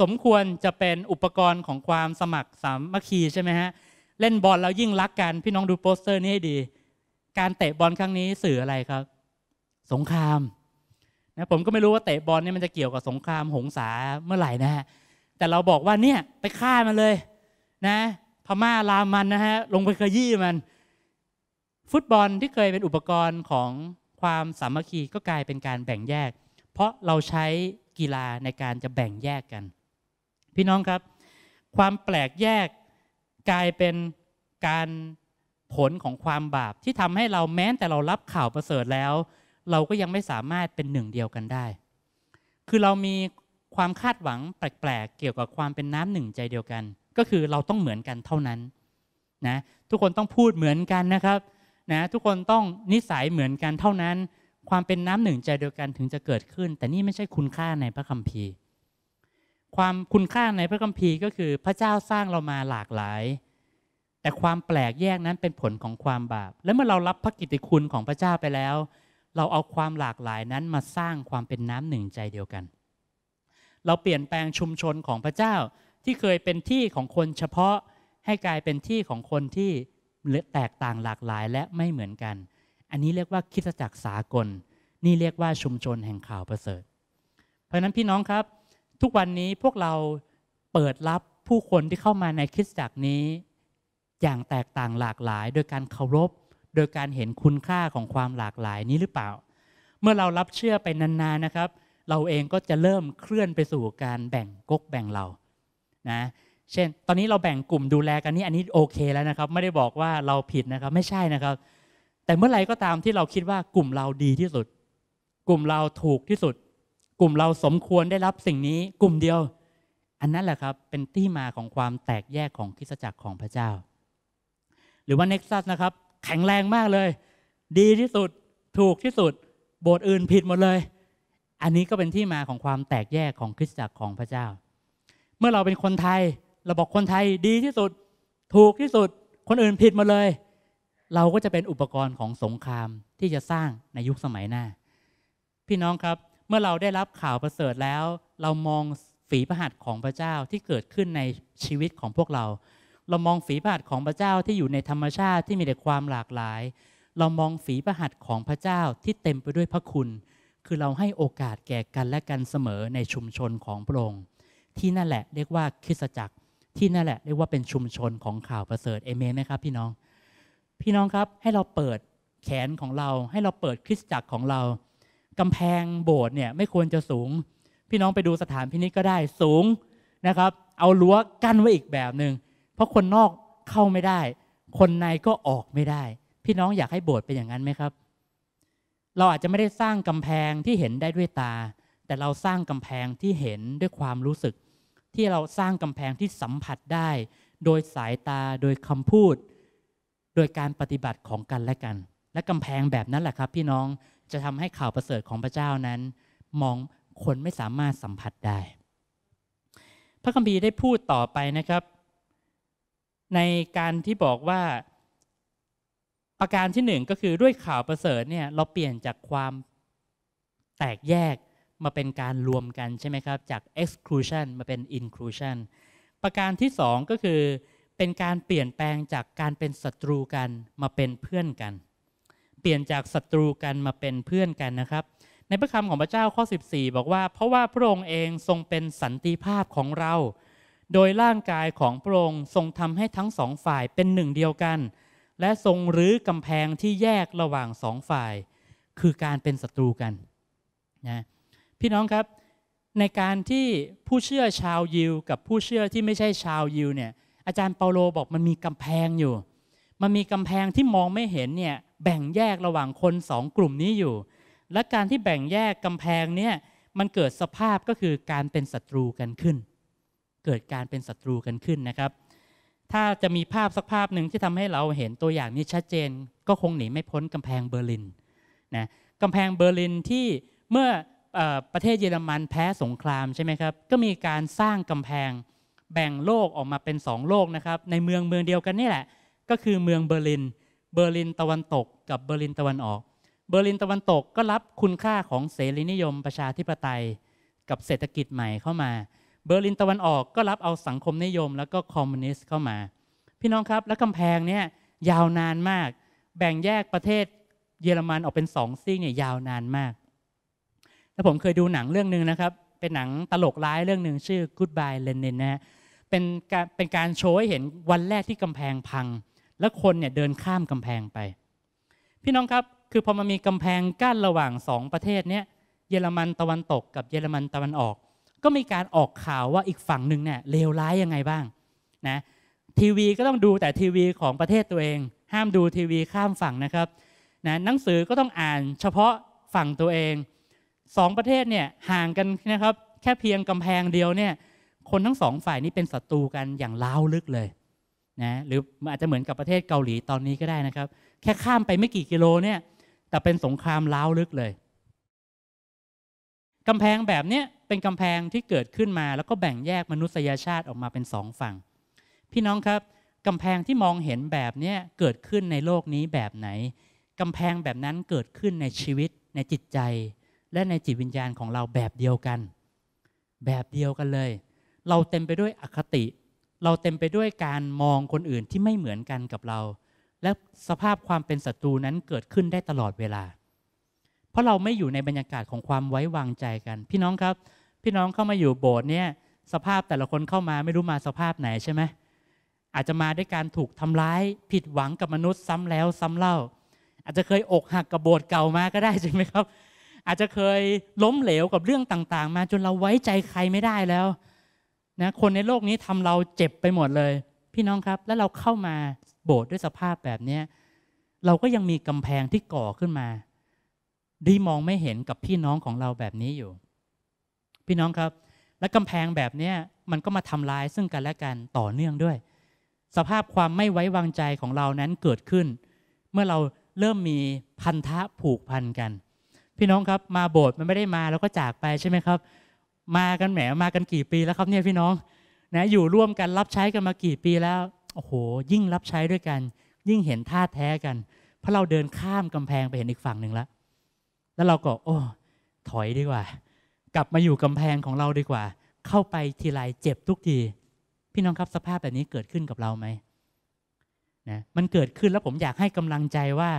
สมควรจะเป็นอุปกรณ์ของความสมัครสามัคคีใช่ไหมฮะเล่นบอลแล้วยิ่งรักกันพี่น้องดูโปสเตอร์นี้ให้ดีการเตะบอลครั้งนี้สื่ออะไรครับสงครามนะผมก็ไม่รู้ว่าเตะบอลนี่มันจะเกี่ยวกับสงครามหงสาเมื่อไหร่นะฮะแต่เราบอกว่าเนี่ยไปฆ่ามันเลยนะพม่าลามันนะฮะลงไปขยี้มันฟุตบอลที่เคยเป็นอุปกรณ์ของความสามัคคีก็กลายเป็นการแบ่งแยกเพราะเราใช้กีฬาในการจะแบ่งแยกกันพี่น้องครับความแปลกแยกกลายเป็นการผลของความบาปที่ทำให้เราแม้แต่เรารับข่าวประเสริฐแล้วเราก็ยังไม่สามารถเป็นหนึ่งเดียวกันได้คือเรามีความคาดหวังแปลกๆเกี่ยวกับความเป็นน้ำหนึ่งใจเดียวกันก็คือเราต้องเหมือนกันเท่านั้นนะทุกคนต้องพูดเหมือนกันนะครับนะทุกคนต้องนิสัยเหมือนกันเท่านั้นความเป็นน้ำหนึ่งใจเดียวกันถึงจะเกิดขึ้นแต่นี่ไม่ใช่คุณค่าในพระคัมภีร์ความคุณค่าในพระคัมภีร์ก็คือพระเจ้าสร้างเรามาหลากหลายแต่ความแปลกแยกนั้นเป็นผลของความบาปและเมื่อเรารับพระกิตติคุณของพระเจ้าไปแล้วเราเอาความหลากหลายนั้นมาสร้างความเป็นน้ำหนึ่งใจเดียวกันเราเปลี่ยนแปลงชุมชนของพระเจ้าที่เคยเป็นที่ของคนเฉพาะให้กลายเป็นที่ของคนที่แตกต่างหลากหลายและไม่เหมือนกันอันนี้เรียกว่าคริสตจักรสากลนี่เรียกว่าชุมชนแห่งข่าวประเสริฐเพราะฉะนั้นพี่น้องครับทุกวันนี้พวกเราเปิดรับผู้คนที่เข้ามาในคริสตจักรนี้อย่างแตกต่างหลากหลายโดยการเคารพโดยการเห็นคุณค่าของความหลากหลายนี้หรือเปล่าเมื่อเรารับเชื่อไปนานๆนะครับเราเองก็จะเริ่มเคลื่อนไปสู่การแบ่งก๊กแบ่งเหล่านะเช่นตอนนี้เราแบ่งกลุ่มดูแลกันนี่อันนี้โอเคแล้วนะครับไม่ได้บอกว่าเราผิดนะครับไม่ใช่นะครับแต่เมื่อไหร่ก็ตามที่เราคิดว่ากลุ่มเราดีที่สุดกลุ่มเราถูกที่สุดกลุ่มเราสมควรได้รับสิ่งนี้กลุ่มเดียวอันนั้นแหละครับเป็นที่มาของความแตกแยกของคริสตจักรของพระเจ้าหรือว่าเน็กซัสนะครับแข็งแรงมากเลยดีที่สุดถูกที่สุดโบสถ์อื่นผิดหมดเลยอันนี้ก็เป็นที่มาของความแตกแยกของคริสตจักรของพระเจ้าเมื่อเราเป็นคนไทยเราบอกคนไทยดีที่สุดถูกที่สุดคนอื่นผิดหมดเลยเราก็จะเป็นอุปกรณ์ของสงครามที่จะสร้างในยุคสมัยหน้าพี่น้องครับเมื่อเราได้รับข่าวประเสริฐแล้วเรามองฝีพระหัตถ์ของพระเจ้าที่เกิดขึ้นในชีวิตของพวกเราเรามองฝีพระหัตถ์ของพระเจ้าที่อยู่ในธรรมชาติที่มีแต่ความหลากหลายเรามองฝีพระหัตถ์ของพระเจ้าที่เต็มไปด้วยพระคุณคือเราให้โอกาสแก่กันและกันเสมอในชุมชนของพระองค์ที่นั่นแหละเรียกว่าคริสตจักรที่นั่นแหละเรียกว่าเป็นชุมชนของข่าวประเสริฐเอเมนไหมครับพี่น้องครับให้เราเปิดแขนของเราให้เราเปิดคริสตจักรของเรากำแพงโบสถ์เนี่ยไม่ควรจะสูงพี่น้องไปดูสถานพินิจก็ได้สูงนะครับเอารั้วกั้นไว้อีกแบบหนึ่งเพราะคนนอกเข้าไม่ได้คนในก็ออกไม่ได้พี่น้องอยากให้โบสถ์เป็นอย่างนั้นไหมครับเราอาจจะไม่ได้สร้างกำแพงที่เห็นได้ด้วยตาแต่เราสร้างกำแพงที่เห็นด้วยความรู้สึกที่เราสร้างกำแพงที่สัมผัสได้โดยสายตาโดยคำพูดโดยการปฏิบัติของกันและกันและกำแพงแบบนั้นแหละครับพี่น้องจะทำให้ข่าวประเสริฐของพระเจ้านั้นมองคนไม่สามารถสัมผัสได้พระคัมภีร์ได้พูดต่อไปนะครับในการที่บอกว่าประการที่หนึ่งก็คือด้วยข่าวประเสริฐเนี่ยเราเปลี่ยนจากความแตกแยกมาเป็นการรวมกันใช่ไหมครับจาก exclusion มาเป็น inclusion ประการที่สองก็คือเป็นการเปลี่ยนแปลงจากการเป็นศัตรูกันมาเป็นเพื่อนกันเปลี่ยนจากศัตรูกันมาเป็นเพื่อนกันนะครับในพระคำของพระเจ้าข้อ14บอกว่าเพราะว่าพระองค์เองทรงเป็นสันติภาพของเราโดยร่างกายของพระองค์ทรงทำให้ทั้งสองฝ่ายเป็นหนึ่งเดียวกันและทรงรื้อกำแพงที่แยกระหว่างสองฝ่ายคือการเป็นศัตรูกันนะพี่น้องครับในการที่ผู้เชื่อชาวยิวกับผู้เชื่อที่ไม่ใช่ชาวยิวเนี่ยอาจารย์เปาโลบอกมันมีกำแพงอยู่มันมีกำแพงที่มองไม่เห็นเนี่ยแบ่งแยกระหว่างคนสองกลุ่มนี้อยู่และการที่แบ่งแยกกำแพงเนี่ยมันเกิดสภาพก็คือการเป็นศัตรูกันขึ้นเกิดการเป็นศัตรูกันขึ้นนะครับถ้าจะมีภาพสักภาพหนึ่งที่ทำให้เราเห็นตัวอย่างนี้ชัดเจนก็คงหนีไม่พ้นกำแพงเบอร์ลินนะกำแพงเบอร์ลินที่เมื่อประเทศเยอรมันแพ้สงครามใช่ไหมครับก็มีการสร้างกำแพงแบ่งโลกออกมาเป็นสองโลกนะครับในเมืองเดียวกันนี่แหละก็คือเมืองเบอร์ลินตะวันตกกับเบอร์ลินตะวันออก เบอร์ลินตะวันตกก็รับคุณค่าของเสรีนิยมประชาธิปไตยกับเศรษฐกิจใหม่เข้ามาเบอร์ลินตะวันออกก็รับเอาสังคมนิยมแล้วก็คอมมิวนิสต์เข้ามาพี่น้องครับและกำแพงเนี่ยยาวนานมากแบ่งแยกประเทศเยอรมันออกเป็น2ซีกเนี่ยยาวนานมากแล้วผมเคยดูหนังเรื่องนึงนะครับเป็นหนังตลกร้ายเรื่องนึงชื่อ Goodbye Lenin นะฮะเป็นการโชว์ให้เห็นวันแรกที่กำแพงพังและคนเนี่ยเดินข้ามกำแพงไปพี่น้องครับคือพอมันมีกำแพงกั้นระหว่าง2ประเทศเนี่ยเยอรมันตะวันตกกับเยอรมันตะวันออกก็มีการออกข่าวว่าอีกฝั่งหนึ่งเนี่ยเลวร้ายยังไงบ้างนะทีวีก็ต้องดูแต่ทีวีของประเทศตัวเองห้ามดูทีวีข้ามฝั่งนะครับนะหนังสือก็ต้องอ่านเฉพาะฝั่งตัวเอง2ประเทศเนี่ยห่างกันนะครับแค่เพียงกำแพงเดียวเนี่ยคนทั้ง2ฝ่ายนี้เป็นศัตรูกันอย่างล้าวลึกเลยนะหรืออาจจะเหมือนกับประเทศเกาหลีตอนนี้ก็ได้นะครับแค่ข้ามไปไม่กี่กิโลเนี่ยแต่เป็นสงครามล้าวลึกเลยกำแพงแบบนี้เป็นกำแพงที่เกิดขึ้นมาแล้วก็แบ่งแยกมนุษยชาติออกมาเป็น2ฝั่งพี่น้องครับกำแพงที่มองเห็นแบบนี้เกิดขึ้นในโลกนี้แบบไหนกำแพงแบบนั้นเกิดขึ้นในชีวิตในจิตใจและในจิตวิญญาณของเราแบบเดียวกันเลยเราเต็มไปด้วยอคติเราเต็มไปด้วยการมองคนอื่นที่ไม่เหมือนกันกับเราและสภาพความเป็นศัตรูนั้นเกิดขึ้นได้ตลอดเวลาเพราะเราไม่อยู่ในบรรยากาศของความไว้วางใจกันพี่น้องครับพี่น้องเข้ามาอยู่โบสถ์เนี่ยสภาพแต่ละคนเข้ามาไม่รู้มาสภาพไหนใช่ไหมอาจจะมาด้วยการถูกทำร้ายผิดหวังกับมนุษย์ซ้ำแล้วซ้ำเล่าอาจจะเคยอกหักกับโบสถ์เก่ามาก็ได้ใช่ไหมครับอาจจะเคยล้มเหลวกับเรื่องต่างๆมาจนเราไว้ใจใครไม่ได้แล้วนะคนในโลกนี้ทำเราเจ็บไปหมดเลยพี่น้องครับแล้วเราเข้ามาโบสถ์ด้วยสภาพแบบนี้เราก็ยังมีกำแพงที่ก่อขึ้นมาดีมองไม่เห็นกับพี่น้องของเราแบบนี้อยู่พี่น้องครับและกำแพงแบบนี้มันก็มาทำลายซึ่งกันและกันต่อเนื่องด้วยสภาพความไม่ไว้วางใจของเรานั้นเกิดขึ้นเมื่อเราเริ่มมีพันธะผูกพันกันพี่น้องครับมาโบสถ์มันไม่ได้มาแล้วก็จากไปใช่ไหมครับมากันแหมมากันกี่ปีแล้วครับเนี่ยพี่น้องนะอยู่ร่วมกันรับใช้กันมากี่ปีแล้วโอ้โหยิ่งรับใช้ด้วยกันยิ่งเห็นท่าแท้กันเพราะเราเดินข้ามกำแพงไปเห็นอีกฝั่งหนึ่งแล้วเราก็โอ้ถอยดีกว่ากลับมาอยู่กำแพงของเราดีกว่าเข้าไปทีไรเจ็บทุกทีพี่น้องครับสภาพแบบนี้เกิดขึ้นกับเราไหมนะมันเกิดขึ้นแล้วผมอยากให้กำลังใจว่า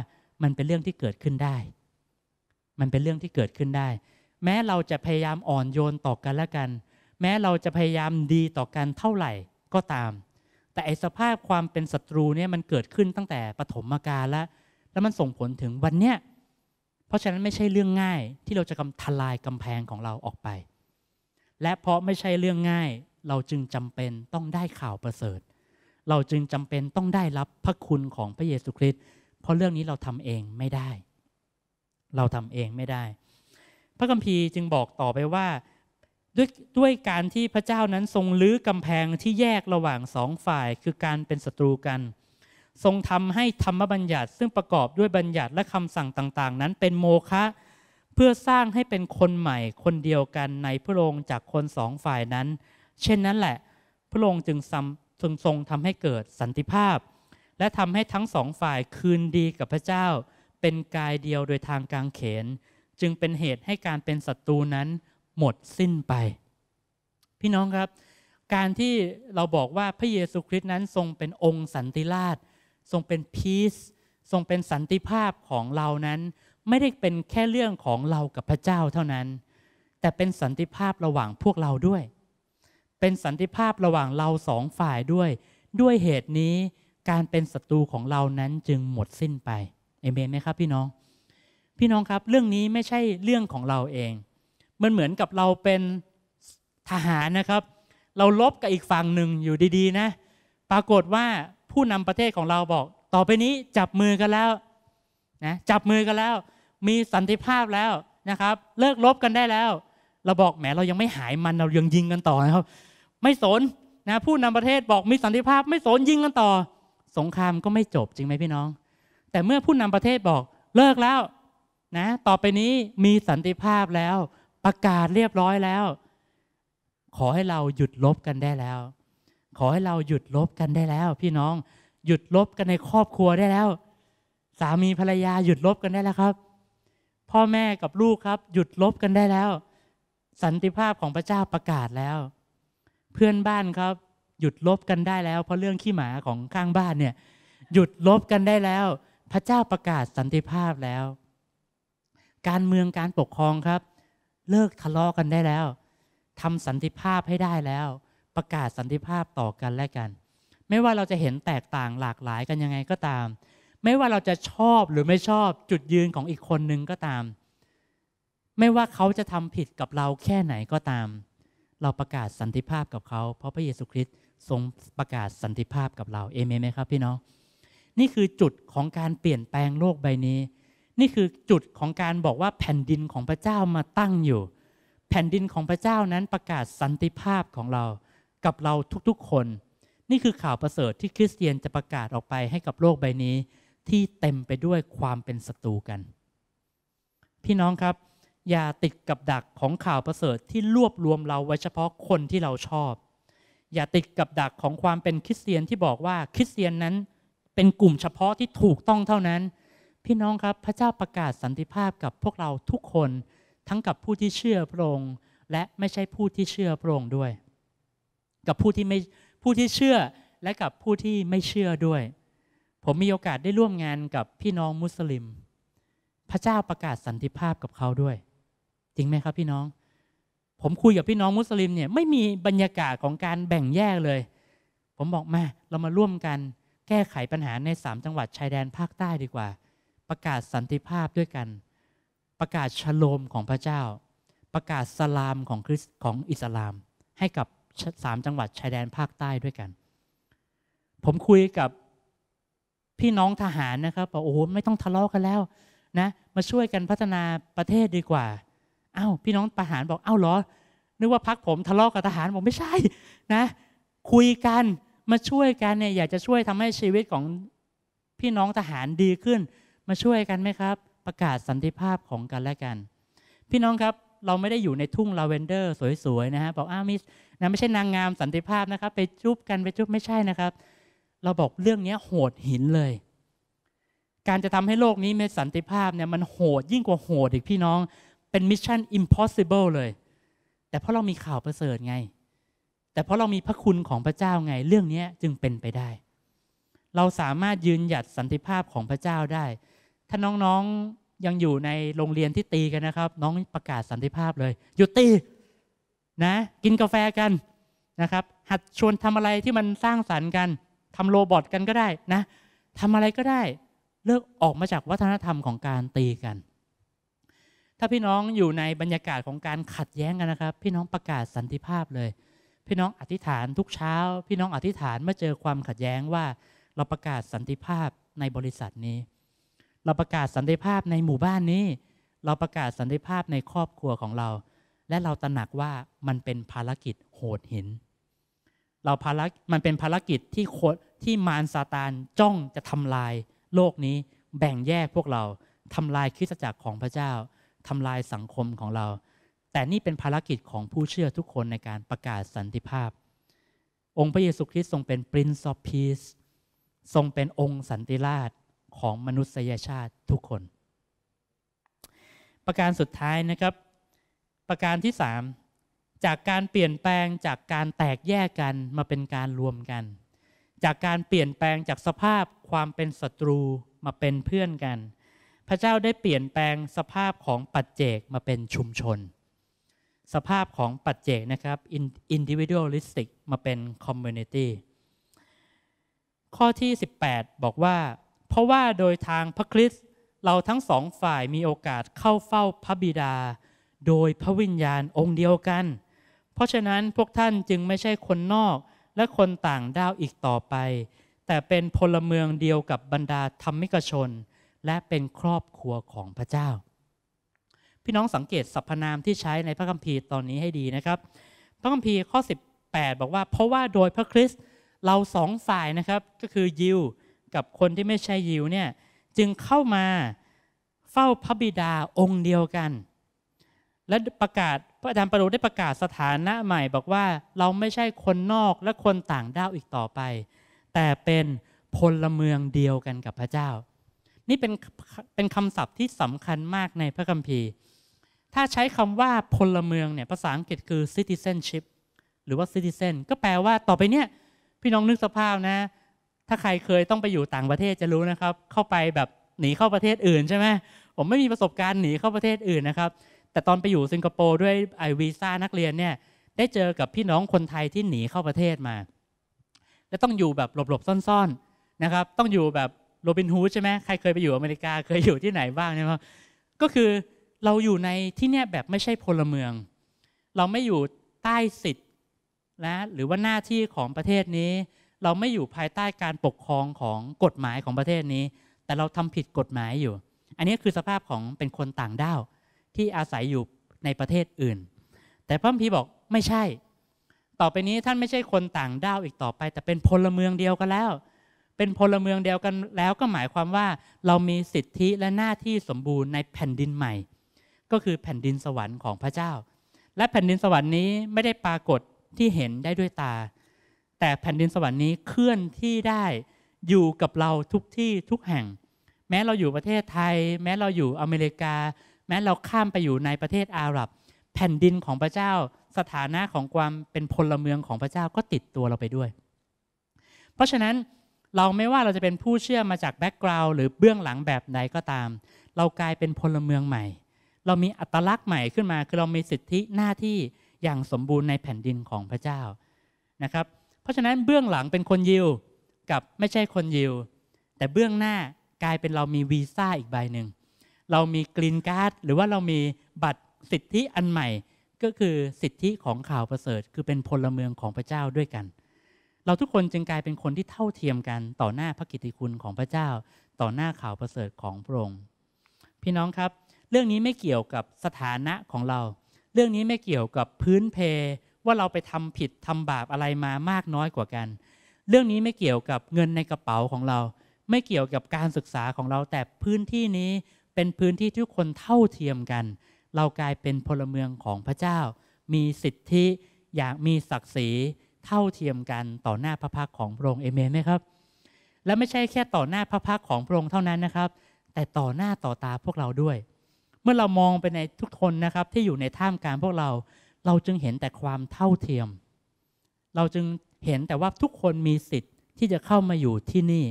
มันเป็นเรื่องที่เกิดขึ้นได้แม้เราจะพยายามอ่อนโยนต่อกันและกันแม้เราจะพยายามดีต่อกันเท่าไหร่ก็ตามแต่ไอ้สภาพความเป็นศัตรูเนี่ยมันเกิดขึ้นตั้งแต่ปฐมกาลแล้วมันส่งผลถึงวันเนี้ยเพราะฉะนั้นไม่ใช่เรื่องง่ายที่เราจะทลายกำแพงของเราออกไปและเพราะไม่ใช่เรื่องง่ายเราจึงจำเป็นต้องได้ข่าวประเสริฐเราจึงจำเป็นต้องได้รับพระคุณของพระเยซูคริสต์เพราะเรื่องนี้เราทำเองไม่ได้พระคัมภีร์จึงบอกต่อไปว่าด้วยการที่พระเจ้านั้นทรงลื้อกำแพงที่แยกระหว่างสองฝ่ายคือการเป็นศัตรูกันทรงทำให้ธรรมบัญญัติซึ่งประกอบด้วยบัญญัติและคำสั่งต่างๆนั้นเป็นโมฆะเพื่อสร้างให้เป็นคนใหม่คนเดียวกันในพระองค์จากคนสองฝ่ายนั้นเช่นนั้นแหละพระองค์จึงทรงทำให้เกิดสันติภาพและทำให้ทั้งสองฝ่ายคืนดีกับพระเจ้าเป็นกายเดียวโดยทางกางเขนจึงเป็นเหตุให้การเป็นศัตรูนั้นหมดสิ้นไปพี่น้องครับการที่เราบอกว่าพระเยซูคริสต์นั้นทรงเป็นองค์สันติราชทรงเป็นพีซทรงเป็นสันติภาพของเรานั้นไม่ได้เป็นแค่เรื่องของเรากับพระเจ้าเท่านั้นแต่เป็นสันติภาพระหว่างพวกเราด้วยเป็นสันติภาพระหว่างเราสองฝ่ายด้วยเหตุนี้การเป็นศัตรูของเรานั้นจึงหมดสิ้นไปเอเมนไหมครับพี่น้องครับเรื่องนี้ไม่ใช่เรื่องของเราเองมันเหมือนกับเราเป็นทหารนะครับเราลบกับอีกฝั่งหนึ่งอยู่ดีๆนะปรากฏว่าผู้นำประเทศของเราบอกต่อไปนี้จับมือกันแล้วนะจับมือกันแล้วมีสันติภาพแล้วนะครับเลิกลบกันได้แล้วเราบอกแหมเรายังไม่หายมันเรายังยิงกันต่อนะครับไม่สนนะผู้นำประเทศบอกมีสันติภาพไม่สนยิงกันต่อสงครามก็ไม่จบจริงไหมพี่น้องแต่เมื่อผู้นำประเทศบอกเลิกแล้วนะต่อไปนี้มีสันติภาพแล้วประกาศเรียบร้อยแล้วขอให้เราหยุดลบกันได้แล้วพี่น้องหยุดลบกันในครอบครัวได้แล้วสามีภรรยาหยุดลบกันได้แล้วครับ พ่อแม่กับลูกครับหยุดลบกันได้แล้วสันติภาพของพระเจ้าประกาศแล้วเพื่อนบ้านครับหยุดลบกันได้แล้วเพราะเรื่องขี้หมาของข้างบ้านเนี่ยหยุดลบกันได้แล้วพระเจ้าประกาศสันติภาพแล้วการเมืองการปกครองครับเลิกทะเลาะกันได้แล้วทำสันติภาพให้ได้แล้วประกาศสันติภาพต่อกันและกันไม่ว่าเราจะเห็นแตกต่างหลากหลายกันยังไงก็ตามไม่ว่าเราจะชอบหรือไม่ชอบจุดยืนของอีกคนนึงก็ตามไม่ว่าเขาจะทำผิดกับเราแค่ไหนก็ตามเราประกาศสันติภาพกับเขาเพราะพระเยซูคริสต์ทรงประกาศสันติภาพกับเราเอเมนไหมครับพี่น้องนี่คือจุดของการเปลี่ยนแปลงโลกใบนี้นี่คือจุดของการบอกว่าแผ่นดินของพระเจ้ามาตั้งอยู่แผ่นดินของพระเจ้านั้นประกาศสันติภาพของเรากับเราทุกๆคนนี่คือข่าวประเสริฐที่คริสเตียนจะประกาศออกไปให้กับโลกใบนี้ที่เต็มไปด้วยความเป็นศัตรูกันพี่น้องครับอย่าติดกับดักของข่าวประเสริฐที่รวบรวมเราไว้เฉพาะคนที่เราชอบอย่าติดกับดักของความเป็นคริสเตียนที่บอกว่าคริสเตียนนั้นเป็นกลุ่มเฉพาะที่ถูกต้องเท่านั้นพี่น้องครับพระเจ้าประกาศสันติภาพกับพวกเราทุกคนทั้งกับผู้ที่เชื่อพระองค์และไม่ใช่ผู้ที่เชื่อพระองค์ด้วยกับผู้ที่เชื่อและกับผู้ที่ไม่เชื่อด้วยผมมีโอกาสได้ร่วมงานกับพี่น้องมุสลิมพระเจ้าประกาศสันติภาพกับเขาด้วยจริงไหมครับพี่น้องผมคุยกับพี่น้องมุสลิมเนี่ยไม่มีบรรยากาศของการแบ่งแยกเลยผมบอกมาเรามาร่วมกันแก้ไขปัญหาใน3จังหวัดชายแดนภาคใต้ดีกว่าประกาศสันติภาพด้วยกันประกาศชโลมของพระเจ้าประกาศสลามของอิสลามให้กับ3จังหวัดชายแดนภาคใต้ด้วยกันผมคุยกับพี่น้องทหารนะครับบอกโอ้โหไม่ต้องทะเลาะกันแล้วนะมาช่วยกันพัฒนาประเทศดีกว่าอ้าวพี่น้องทหารบอกอ้าวเหรอนึกว่าพรรคผมทะเลาะกับทหารบอกไม่ใช่นะคุยกันมาช่วยกันเนี่ยอยากจะช่วยทำให้ชีวิตของพี่น้องทหารดีขึ้นมาช่วยกันไหมครับประกาศสันติภาพของกันและกันพี่น้องครับเราไม่ได้อยู่ในทุ่งลาเวนเดอร์สวยๆนะฮะบอกอ้าวมิสนะไม่ใช่นางงามสันติภาพนะครับไปจุ๊บกันไปจุ๊บไม่ใช่นะครับเราบอกเรื่องนี้โหดหินเลยการจะทำให้โลกนี้มีสันติภาพเนี่ยมันโหดยิ่งกว่าโหดอีกพี่น้องเป็นมิชชั่น impossible เลยแต่เพราะเรามีข่าวประเสริฐไงแต่เพราะเรามีพระคุณของพระเจ้าไงเรื่องนี้จึงเป็นไปได้เราสามารถยืนหยัดสันติภาพของพระเจ้าได้ถ้าน้องๆยังอยู่ในโรงเรียนที่ตีกันนะครับน้องประกาศสันติภาพเลยหยุดตีนะกินกาแฟกันนะครับหัดชวนทำอะไรที่มันสร้างสรรค์กันทำโรบอทกันก็ได้นะทำอะไรก็ได้เลิกออกมาจากวัฒนธรรมของการตีกันถ้าพี่น้องอยู่ในบรรยากาศของการขัดแย้งกันนะครับพี่น้องประกาศสันติภาพเลยพี่น้องอธิษฐานทุกเช้าพี่น้องอธิษฐานเมื่อเจอความขัดแย้งว่าเราประกาศสันติภาพในบริษัทนี้เราประกาศสันติภาพในหมู่บ้านนี้เราประกาศสันติภาพในครอบครัวของเราและเราตระหนักว่ามันเป็นภารกิจโหดหินมันเป็นภารกิจที่มารซาตานจ้องจะทำลายโลกนี้แบ่งแยกพวกเราทำลายคริสตจักรของพระเจ้าทำลายสังคมของเราแต่นี่เป็นภารกิจของผู้เชื่อทุกคนในการประกาศสันติภาพองค์พระเยซูคริสต์ทรงเป็น Prince of Peace ทรงเป็นองค์สันติราชของมนุษยชาติทุกคนประการสุดท้ายนะครับประการที่3จากการเปลี่ยนแปลงจากการแตกแยกกันมาเป็นการรวมกันจากการเปลี่ยนแปลงจากสภาพความเป็นศัตรูมาเป็นเพื่อนกันพระเจ้าได้เปลี่ยนแปลงสภาพของปัจเจกมาเป็นชุมชนสภาพของปัจเจกนะครับ individualistic มาเป็น community ข้อที่18บอกว่าเพราะว่าโดยทางพระคริสต์เราทั้งสองฝ่ายมีโอกาสเข้าเฝ้าพระบิดาโดยพระวิญญาณองค์เดียวกันเพราะฉะนั้นพวกท่านจึงไม่ใช่คนนอกและคนต่างด้าวอีกต่อไปแต่เป็นพลเมืองเดียวกับบรรดาธรรมิกชนและเป็นครอบครัวของพระเจ้าพี่น้องสังเกตสรรพนามที่ใช้ในพระคัมภีร์ตอนนี้ให้ดีนะครับพระคัมภีร์ข้อ18บอกว่าเพราะว่าโดยพระคริสต์เราสองฝ่ายนะครับก็คือยิวกับคนที่ไม่ใช่ยิวเนี่ยจึงเข้ามาเฝ้าพระบิดาองค์เดียวกันและประกาศพระอาจารย์เปาโลได้ประกาศสถานะใหม่บอกว่าเราไม่ใช่คนนอกและคนต่างด้าวอีกต่อไปแต่เป็นพลเมืองเดียวกันกับพระเจ้า นี่เป็นคำศัพท์ที่สำคัญมากในพระคัมภีร์ถ้าใช้คำว่าพลเมืองเนี่ยภาษาอังกฤษคือ citizenship หรือว่า citizen ก็แปลว่าต่อไปเนี่ยพี่น้องนึกสภาพนะถ้าใครเคยต้องไปอยู่ต่างประเทศจะรู้นะครับเข้าไปแบบหนีเข้าประเทศอื่นใช่ไหมผมไม่มีประสบการณ์หนีเข้าประเทศอื่นนะครับแต่ตอนไปอยู่สิงคโปร์ด้วยวีซ่านักเรียนเนี่ยได้เจอกับพี่น้องคนไทยที่หนีเข้าประเทศมาแล้วต้องอยู่แบบหลบๆซ่อนๆนะครับต้องอยู่แบบโรบินฮูดใช่ไหมใครเคยไปอยู่อเมริกาเคยอยู่ที่ไหนบ้างเนี่ยครับก็คือเราอยู่ในที่เนี่ยแบบไม่ใช่พลเมืองเราไม่อยู่ใต้สิทธิ์นะหรือว่าหน้าที่ของประเทศนี้เราไม่อยู่ภายใต้การปกครองของกฎหมายของประเทศนี้แต่เราทำผิดกฎหมายอยู่อันนี้คือสภาพของเป็นคนต่างด้าวที่อาศัยอยู่ในประเทศอื่นแต่พระคัมภีร์บอกไม่ใช่ต่อไปนี้ท่านไม่ใช่คนต่างด้าวอีกต่อไปแต่เป็นพลเมืองเดียวกันแล้วเป็นพลเมืองเดียวกันแล้วก็หมายความว่าเรามีสิทธิและหน้าที่สมบูรณ์ในแผ่นดินใหม่ก็คือแผ่นดินสวรรค์ของพระเจ้าและแผ่นดินสวรรค์นี้ไม่ได้ปรากฏที่เห็นได้ด้วยตาแต่แผ่นดินสวรรค์นี้เคลื่อนที่ได้อยู่กับเราทุกที่ทุกแห่งแม้เราอยู่ประเทศไทยแม้เราอยู่อเมริกาแม้เราข้ามไปอยู่ในประเทศอาหรับแผ่นดินของพระเจ้าสถานะของความเป็นพลเมืองของพระเจ้าก็ติดตัวเราไปด้วยเพราะฉะนั้นเราไม่ว่าเราจะเป็นผู้เชื่อมาจากแบ็กกราวด์หรือเบื้องหลังแบบใดก็ตามเรากลายเป็นพลเมืองใหม่เรามีอัตลักษณ์ใหม่ขึ้นมาคือเรามีสิทธิหน้าที่อย่างสมบูรณ์ในแผ่นดินของพระเจ้านะครับเพราะฉะนั้นเบื้องหลังเป็นคนยิวกับไม่ใช่คนยิวแต่เบื้องหน้ากลายเป็นเรามีวีซ่าอีกใบหนึ่งเรามีกรีนการ์ดหรือว่าเรามีบัตรสิทธิอันใหม่ก็คือสิทธิของข่าวประเสริฐคือเป็นพลเมืองของพระเจ้าด้วยกันเราทุกคนจึงกลายเป็นคนที่เท่าเทียมกันต่อหน้าพระกิตติคุณของพระเจ้าต่อหน้าข่าวประเสริฐของพระองค์พี่น้องครับเรื่องนี้ไม่เกี่ยวกับสถานะของเราเรื่องนี้ไม่เกี่ยวกับพื้นเพว่าเราไปทำผิดทำบาปอะไรมามากน้อยกว่ากันเรื่องนี้ไม่เกี่ยวกับเงินในกระเป๋าของเราไม่เกี่ยวกับการศึกษาของเราแต่พื้นที่นี้เป็นพื้นที่ที่ทุกคนเท่าเทียมกันเรากลายเป็นพลเมืองของพระเจ้ามีสิทธิอย่างมีศักดิ์ศรีเท่าเทียมกันต่อหน้าพระพักของพระองค์เอเมนไหมครับและไม่ใช่แค่ต่อหน้าพระพักของพระองค์เท่านั้นนะครับแต่ต่อหน้าต่อตาพวกเราด้วยเมื่อเรามองไปในทุกคนนะครับที่อยู่ในท่ามกลางพวกเราเราจึงเห็นแต่ความเท่าเทียมเราจึงเห็นแต่ว่าทุกคนมีสิทธิ์ที่จะเข้ามาอยู่ที่นี่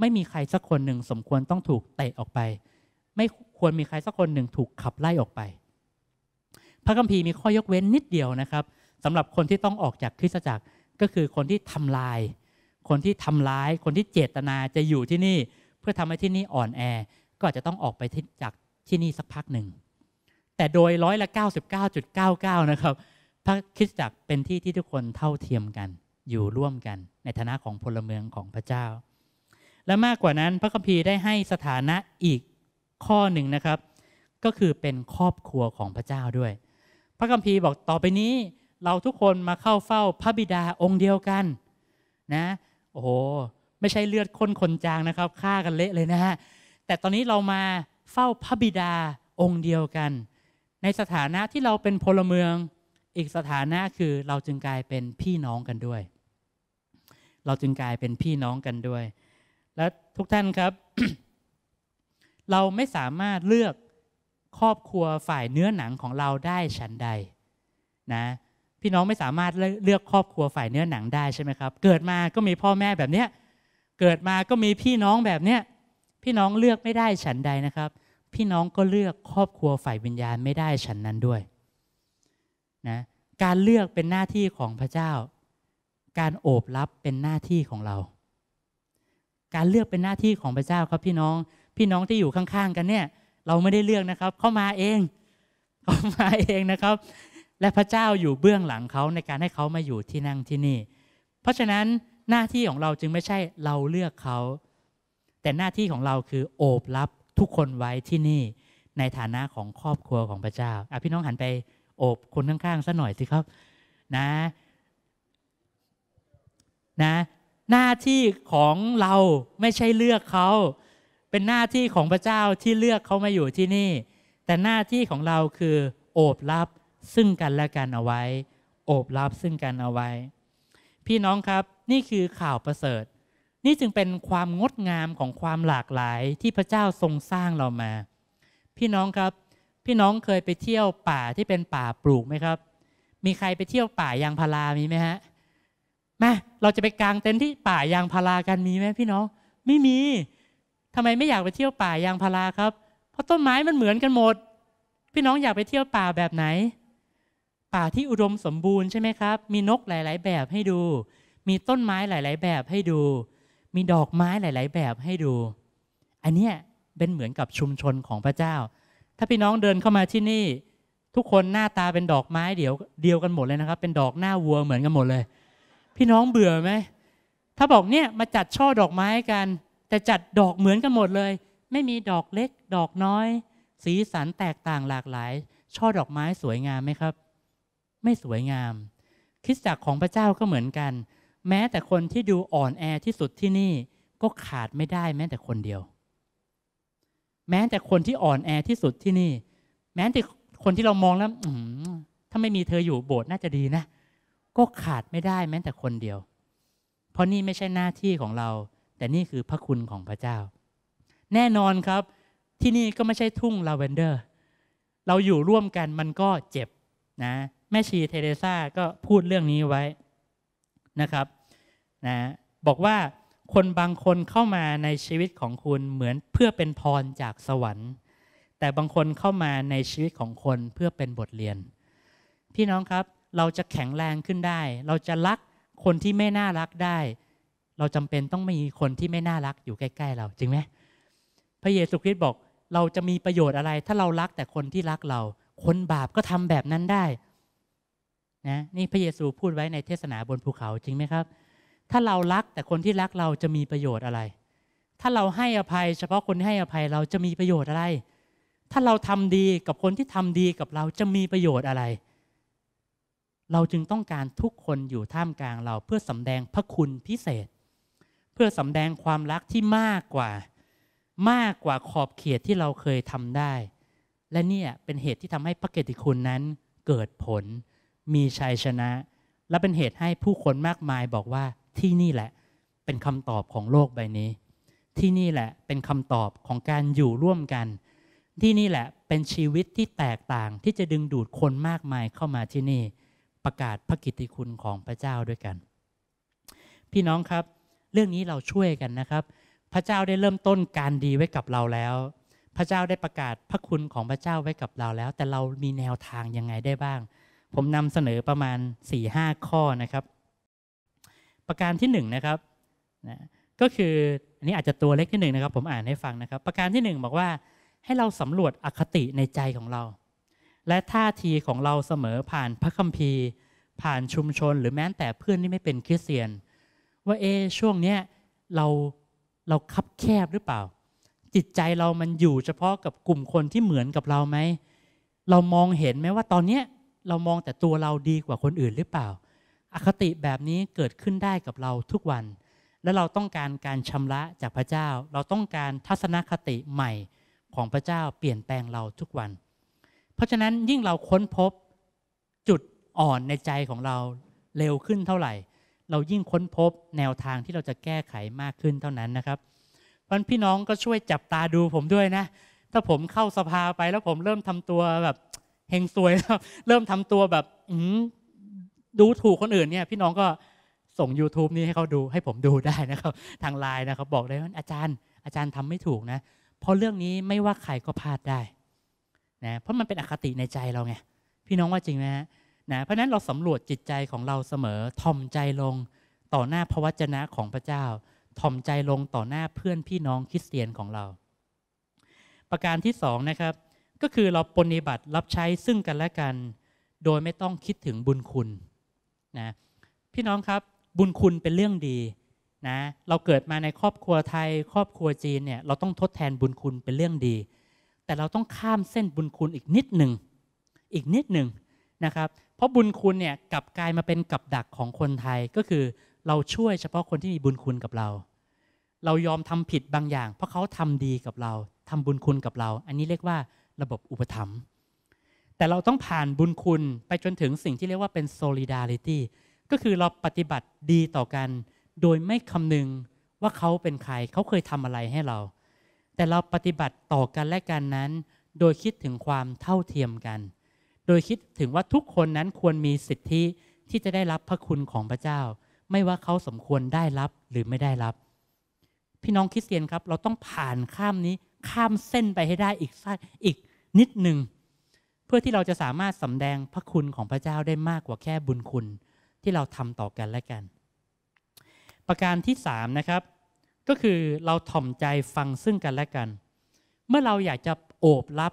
ไม่มีใครสักคนหนึ่งสมควรต้องถูกเตะออกไปไม่ควรมีใครสักคนหนึ่งถูกขับไล่ออกไปพระคัมภีร์มีข้อยกเว้นนิดเดียวนะครับสำหรับคนที่ต้องออกจากคริสตจักรก็คือคนที่ทำลายคนที่ทำร้ายคนที่เจตนาจะอยู่ที่นี่เพื่อทำให้ที่นี่อ่อนแอก็อาจจะต้องออกไปจากที่นี่สักพักหนึ่งแต่โดย199.99% นะครับพระคริสตจักรเป็นที่ที่ทุกคนเท่าเทียมกันอยู่ร่วมกันในฐานะของพลเมืองของพระเจ้าและมากกว่านั้นพระคัมภีร์ได้ให้สถานะอีกข้อหนึ่งนะครับก็คือเป็นครอบครัวของพระเจ้าด้วยพระคัมภีร์บอกต่อไปนี้เราทุกคนมาเข้าเฝ้าพระบิดาองค์เดียวกันนะโอ้โหไม่ใช่เลือดข้นคนจางนะครับฆ่ากันเละเลยนะฮะแต่ตอนนี้เรามาเฝ้าพระบิดาองค์เดียวกันในสถานะที่เราเป็นพลเมืองอีกสถานะคือเราจึงกลายเป็นพี่น้องกันด้วยเราจึงกลายเป็นพี่น้องกันด้วยและทุกท่านครับ เราไม่สามารถเลือกครอบครัวฝ่ายเนื้อหนังของเราได้ฉันใดนะพี่น้องไม่สามารถเลือกครอบครัวฝ่ายเนื้อหนังได้ใช่ไหมครับเกิดมาก็มีพ่อแม่แบบเนี้ยเกิดมาก็มีพี่น้องแบบเนี้ยพี่น้องเลือกไม่ได้ฉันใดนะครับพี่น้องก็เลือกครอบครัวฝ่ายวิญญาณไม่ได้ฉันนั้นด้วยนะการเลือกเป็นหน้าที่ของพระเจ้าการโอบรับเป็นหน้าที่ของเราการเลือกเป็นหน้าที่ของพระเจ้าครับพี่น้องที่อยู่ข้างๆกันเนี่ยเราไม่ได้เลือกนะครับเขามาเองนะครับและพระเจ้าอยู่เบื้องหลังเขาในการให้เขามาอยู่ที่นั่งที่นี่เพราะฉะนั้นหน้าที่ของเราจึงไม่ใช่เราเลือกเขาแต่หน้าที่ของเราคือโอบรับทุกคนไว้ที่นี่ในฐานะของครอบครัวของพระเจ้าพี่น้องหันไปโอบคนข้างๆซะหน่อยสิครับนะหน้าที่ของเราไม่ใช่เลือกเขาเป็นหน้าที่ของพระเจ้าที่เลือกเขามาอยู่ที่นี่แต่หน้าที่ของเราคือโอบรับซึ่งกันและกันเอาไว้โอบรับซึ่งกันเอาไว้พี่น้องครับนี่คือข่าวประเสริฐ นี่จึงเป็นความงดงามของความหลากหลายที่พระเจ้าทรงสร้างเรามาพี่น้องครับพี่น้องเคยไปเที่ยวป่าที่เป็นป่าปลูกไหมครับมีใครไปเที่ยวป่ายางพารามีไหมฮะมาเราจะไปกางเต็นท์ที่ป่ายางพารากันมีไหมพี่น้องไม่มีทำไมไม่อยากไปเที่ยวป่ายางพาราครับเพราะต้นไม้มันเหมือนกันหมดพี่น้องอยากไปเที่ยวป่าแบบไหนป่าที่อุดมสมบูรณ์ใช่ไหมครับมีนกหลายๆแบบให้ดูมีต้นไม้หลายๆแบบให้ดูมีดอกไม้หลายๆแบบให้ดูอันเนี้ยเป็นเหมือนกับชุมชนของพระเจ้าถ้าพี่น้องเดินเข้ามาที่นี่ทุกคนหน้าตาเป็นดอกไม้เดียวกันหมดเลยนะครับเป็นดอกหน้าวัวเหมือนกันหมดเลยพี่น้องเบื่อไหมถ้าบอกเนี่ยมาจัดช่อดอกไม้กันแต่จัดดอกเหมือนกันหมดเลยไม่มีดอกเล็กดอกน้อยสีสันแตกต่างหลากหลายช่อดอกไม้สวยงามไหมครับไม่สวยงามคริสตจักรของพระเจ้าก็เหมือนกันแม้แต่คนที่ดูอ่อนแอที่สุดที่นี่ก็ขาดไม่ได้แม้แต่คนเดียวแม้แต่คนที่อ่อนแอที่สุดที่นี่แม้แต่คนที่เรามองแล้วถ้าไม่มีเธออยู่โบสถ์น่าจะดีนะก็ขาดไม่ได้แม้แต่คนเดียวเพราะนี่ไม่ใช่หน้าที่ของเราแต่นี่คือพระคุณของพระเจ้าแน่นอนครับที่นี่ก็ไม่ใช่ทุ่งลาเวนเดอร์เราอยู่ร่วมกันมันก็เจ็บนะแม่ชีเทเรซาก็พูดเรื่องนี้ไว้นะครับนะบอกว่าคนบางคนเข้ามาในชีวิตของคุณเหมือนเพื่อเป็นพรจากสวรรค์แต่บางคนเข้ามาในชีวิตของคนเพื่อเป็นบทเรียนพี่น้องครับเราจะแข็งแรงขึ้นได้เราจะรักคนที่ไม่น่ารักได้เราจำเป็นต้องมีคนที่ไม่น่ารักอยู่ใกล้ๆเราจริงไหมพระเยซูคริสต์บอกเราจะมีประโยชน์อะไรถ้าเรารักแต่คนที่รักเราคนบาปก็ทำแบบนั้นได้นะนี่พระเยซูพูดไว้ในเทศนาบนภูเขาจริงไหมครับถ้าเรารักแต่คนที่รักเราจะมีประโยชน์อะไรถ้าเราให้อภัยเฉพาะคนที่ให้อภัยเราจะมีประโยชน์อะไรถ้าเราทำดีกับคนที่ทำดีกับเราจะมีประโยชน์อะไรเราจึงต้องการทุกคนอยู่ท่ามกลางเราเพื่อสำแดงพระคุณพิเศษเพื่อสำแดงความรักที่มากกว่าขอบเขตที่เราเคยทำได้และเนี่ยเป็นเหตุที่ทำให้พระเกียรติคุณนั้นเกิดผลมีชัยชนะและเป็นเหตุให้ผู้คนมากมายบอกว่าที่นี่แหละเป็นคำตอบของโลกใบนี้ที่นี่แหละเป็นคำตอบของการอยู่ร่วมกันที่นี่แหละเป็นชีวิตที่แตกต่างที่จะดึงดูดคนมากมายเข้ามาที่นี่ประกาศพระกิตติคุณของพระเจ้าด้วยกันพี่น้องครับเรื่องนี้เราช่วยกันนะครับพระเจ้าได้เริ่มต้นการดีไว้กับเราแล้วพระเจ้าได้ประกาศพระคุณของพระเจ้าไว้กับเราแล้วแต่เรามีแนวทางยังไงได้บ้างผมนำเสนอประมาณ 4-5 ข้อนะครับประการที่1นะครับก็คืออันนี้อาจจะตัวเล็กนิดหนึ่งนะครับผมอ่านให้ฟังนะครับประการที่1บอกว่าให้เราสำรวจอคติในใจของเราและท่าทีของเราเสมอผ่านพระคัมภีร์ผ่านชุมชนหรือแม้แต่เพื่อนที่ไม่เป็นคริสเตียนว่าช่วงเนี้ยเราคับแคบหรือเปล่าจิตใจเรามันอยู่เฉพาะกับกลุ่มคนที่เหมือนกับเราไหมเรามองเห็นไหมว่าตอนเนี้ยเรามองแต่ตัวเราดีกว่าคนอื่นหรือเปล่าอคติแบบนี้เกิดขึ้นได้กับเราทุกวันและเราต้องการการชำระจากพระเจ้าเราต้องการทัศนคติใหม่ของพระเจ้าเปลี่ยนแปลงเราทุกวันเพราะฉะนั้นยิ่งเราค้นพบจุดอ่อนในใจของเราเร็วขึ้นเท่าไหร่เรายิ่งค้นพบแนวทางที่เราจะแก้ไขมากขึ้นเท่านั้นนะครับเพราะพี่น้องก็ช่วยจับตาดูผมด้วยนะถ้าผมเข้าสภาไปแล้วผมเริ่มทำตัวแบบเฮงซวยแล้วเริ่มทำตัวแบบดูถูกคนอื่นเนี่ยพี่น้องก็ส่ง YouTube นี่ให้เขาดูให้ผมดูได้นะครับทางไลน์นะครับบอกได้ว่าอาจารย์ทำไม่ถูกนะเพราะเรื่องนี้ไม่ว่าใครก็พลาดได้นะเพราะมันเป็นอคติในใจเราไงพี่น้องว่าจริงไหมนะเพราะนั้นเราสำรวจจิตใจของเราเสมอถ่อมใจลงต่อหน้าพระวจนะของพระเจ้าถ่อมใจลงต่อหน้าเพื่อนพี่น้องคริสเตียนของเราประการที่2นะครับก็คือเราปฏิบัติรับใช้ซึ่งกันและกันโดยไม่ต้องคิดถึงบุญคุณนะพี่น้องครับบุญคุณเป็นเรื่องดีนะเราเกิดมาในครอบครัวไทยครอบครัวจีนเนี่ยเราต้องทดแทนบุญคุณเป็นเรื่องดีแต่เราต้องข้ามเส้นบุญคุณอีกนิดหนึ่งนะครับเพราะบุญคุณเนี่ยกลับกลายมาเป็นกับดักของคนไทยก็คือเราช่วยเฉพาะคนที่มีบุญคุณกับเราเรายอมทำผิดบางอย่างเพราะเขาทำดีกับเราทำบุญคุณกับเราอันนี้เรียกว่าระบบอุปถัมภ์แต่เราต้องผ่านบุญคุณไปจนถึงสิ่งที่เรียกว่าเป็น solidarity ก็คือเราปฏิบัติดีต่อกันโดยไม่คำนึง ว่าเขาเป็นใครเขาเคยทำอะไรให้เราแต่เราปฏิบัติต่อกันและกันนั้นโดยคิดถึงความเท่าเทียมกันโดยคิดถึงว่าทุกคนนั้นควรมีสิทธิที่จะได้รับพระคุณของพระเจ้าไม่ว่าเขาสมควรได้รับหรือไม่ได้รับพี่น้องคริสเตียนครับเราต้องผ่านข้ามนี้ข้ามเส้นไปให้ได้อีกนิดหนึ่งเพื่อที่เราจะสามารถสำแดงพระคุณของพระเจ้าได้มากกว่าแค่บุญคุณที่เราทำต่อกันและกันประการที่3นะครับก็คือเราถ่อมใจฟังซึ่งกันและกันเมื่อเราอยากจะโอบรับ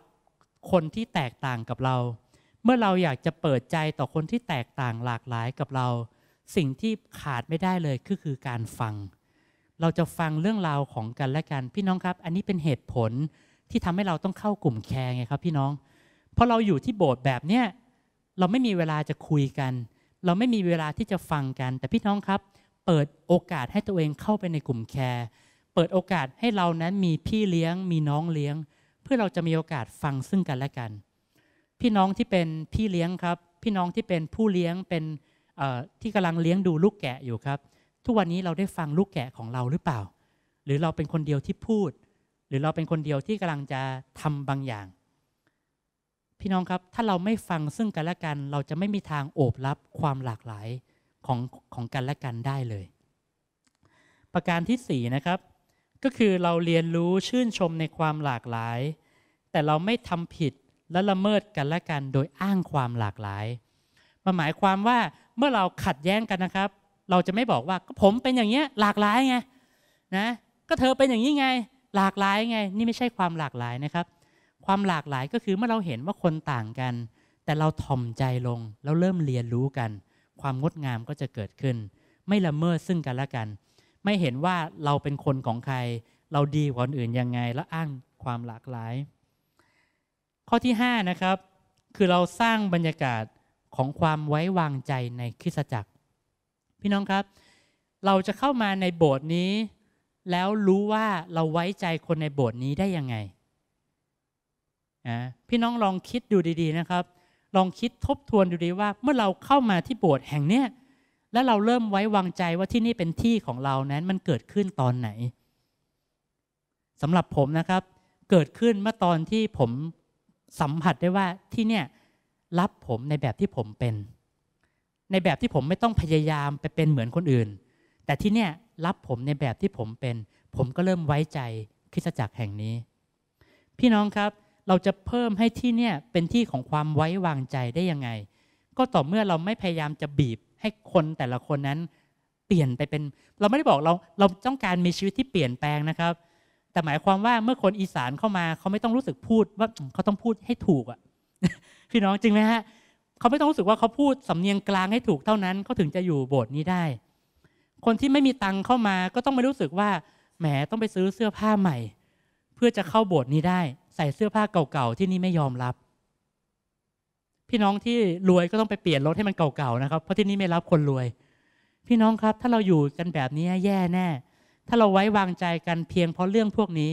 คนที่แตกต่างกับเราเมื่อเราอยากจะเปิดใจต่อคนที่แตกต่างหลากหลายกับเราสิ่งที่ขาดไม่ได้เลยคือการฟังเราจะฟังเรื่องราวของกันและกันพี่น้องครับอันนี้เป็นเหตุผลที่ทำให้เราต้องเข้ากลุ่มแคร์ไงครับพี่น้องเพราะเราอยู่ที่โบสถ์แบบเนี้ยเราไม่มีเวลาจะคุยกันเราไม่มีเวลาที่จะฟังกันแต่พี่น้องครับเปิดโอกาสให้ตัวเองเข้าไปในกลุ่มแคร์เปิดโอกาสให้เรานั้นมีพี่เลี้ยงมีน้องเลี้ยงเพื่อเราจะมีโอกาสฟังซึ่งกันและกันพี่น้องที่เป็นพี่เลี้ยงครับพี่น้องที่เป็นผู้เลี้ยงเป็นที่กำลังเลี้ยงดูลูกแกะอยู่ครับทุกวันนี้เราได้ฟังลูกแกะของเราหรือเปล่าหรือเราเป็นคนเดียวที่พูดหรือเราเป็นคนเดียวที่กำลังจะทำบางอย่างพี่น้องครับถ้าเราไม่ฟังซึ่งกันและกันเราจะไม่มีทางโอบรับความหลากหลายของกันและกันได้เลยประการที่4นะครับก็คือเราเรียนรู้ชื่นชมในความหลากหลายแต่เราไม่ทำผิดและละเมิดกันและกันโดยอ้างความหลากหลายหมายความว่าเมื่อเราขัดแย้งกันนะครับเราจะไม่บอกว่าก็ผมเป็นอย่างเงี้ยหลากหลายไงนะก็เธอเป็นอย่างนี้ไงหลากหลายไงนี่ไม่ใช่ความหลากหลายนะครับความหลากหลายก็คือเมื่อเราเห็นว่าคนต่างกันแต่เราถ่อมใจลงแล้วเริ่มเรียนรู้กันความงดงามก็จะเกิดขึ้นไม่ละเมิดซึ่งกันและกันไม่เห็นว่าเราเป็นคนของใครเราดีกว่าคนอื่นยังไงและอ้างความหลากหลายข้อที่5นะครับคือเราสร้างบรรยากาศของความไว้วางใจในคริสตจักรพี่น้องครับเราจะเข้ามาในโบสถ์นี้แล้วรู้ว่าเราไว้ใจคนในโบสถ์นี้ได้ยังไงพี่น้องลองคิดดูดีๆนะครับลองคิดทบทวนดูดีว่าเมื่อเราเข้ามาที่โบสถ์แห่งเนี้ยแล้วเราเริ่มไว้วางใจว่าที่นี่เป็นที่ของเรานั้นมันเกิดขึ้นตอนไหนสำหรับผมนะครับเกิดขึ้นเมื่อตอนที่ผมสัมผัสได้ว่าที่เนี่ยรับผมในแบบที่ผมเป็นในแบบที่ผมไม่ต้องพยายามไปเป็นเหมือนคนอื่นแต่ที่เนี่ยรับผมในแบบที่ผมเป็นผมก็เริ่มไว้ใจคริสตจักรแห่งนี้พี่น้องครับเราจะเพิ่มให้ที่เนี่ยเป็นที่ของความไว้วางใจได้ยังไงก็ต่อเมื่อเราไม่พยายามจะบีบให้คนแต่ละคนนั้นเปลี่ยนไปเป็นเราไม่ได้บอกเราต้องการมีชีวิตที่เปลี่ยนแปลงนะครับแต่หมายความว่าเมื่อคนอีสานเข้ามาเขาไม่ต้องรู้สึกพูดว่าเขาต้องพูดให้ถูกอ่ะ พี่น้องจริงไหมฮะเขาไม่ต้องรู้สึกว่าเขาพูดสำเนียงกลางให้ถูกเท่านั้นเขาถึงจะอยู่โบสถ์นี้ได้คนที่ไม่มีตังค์เข้ามาก็ต้องไม่รู้สึกว่าแหมต้องไปซื้อเสื้อผ้าใหม่เพื่อจะเข้าโบสถ์นี้ได้ใส่เสื้อผ้าเก่าๆที่นี่ไม่ยอมรับพี่น้องที่รวยก็ต้องไปเปลี่ยนรถให้มันเก่าๆนะครับเพราะที่นี่ไม่รับคนรวยพี่น้องครับถ้าเราอยู่กันแบบนี้แย่แน่ถ้าเราไว้วางใจกันเพียงเพราะเรื่องพวกนี้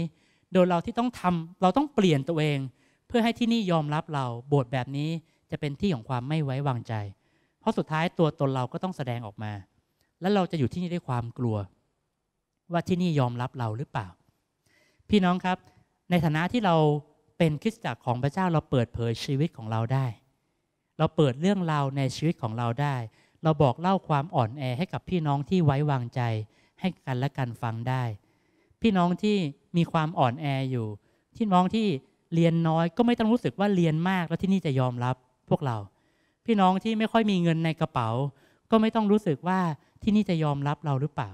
โดยเราที่ต้องทำเราต้องเปลี่ยนตัวเองเพื่อให้ที่นี่ยอมรับเราโบสถ์แบบนี้จะเป็นที่ของความไม่ไว้วางใจเพราะสุดท้ายตัวตนเราก็ต้องแสดงออกมาและเราจะอยู่ที่นี่ด้วยความกลัวว่าที่นี่ยอมรับเราหรือเปล่าพี่น้องครับในฐานะที่เราเป็นคริสตจักรของพระเจ้าเราเปิดเผยชีวิตของเราได้เราเปิดเรื่องราวในชีวิตของเราได้เราบอกเล่าความอ่อนแอให้กับพี่น้องที่ไว้วางใจให้กันและกันฟังได้พี่น้องที่มีความอ่อนแออยู่พี่น้องที่เรียนน้อยก็ไม่ต้องรู้สึกว่าเรียนมากแล้วที่นี่จะยอมรับพวกเราพี่น้องที่ไม่ค่อยมีเงินในกระเป๋าก็ไม่ต้องรู้สึกว่าที่นี่จะยอมรับเราหรือเปล่า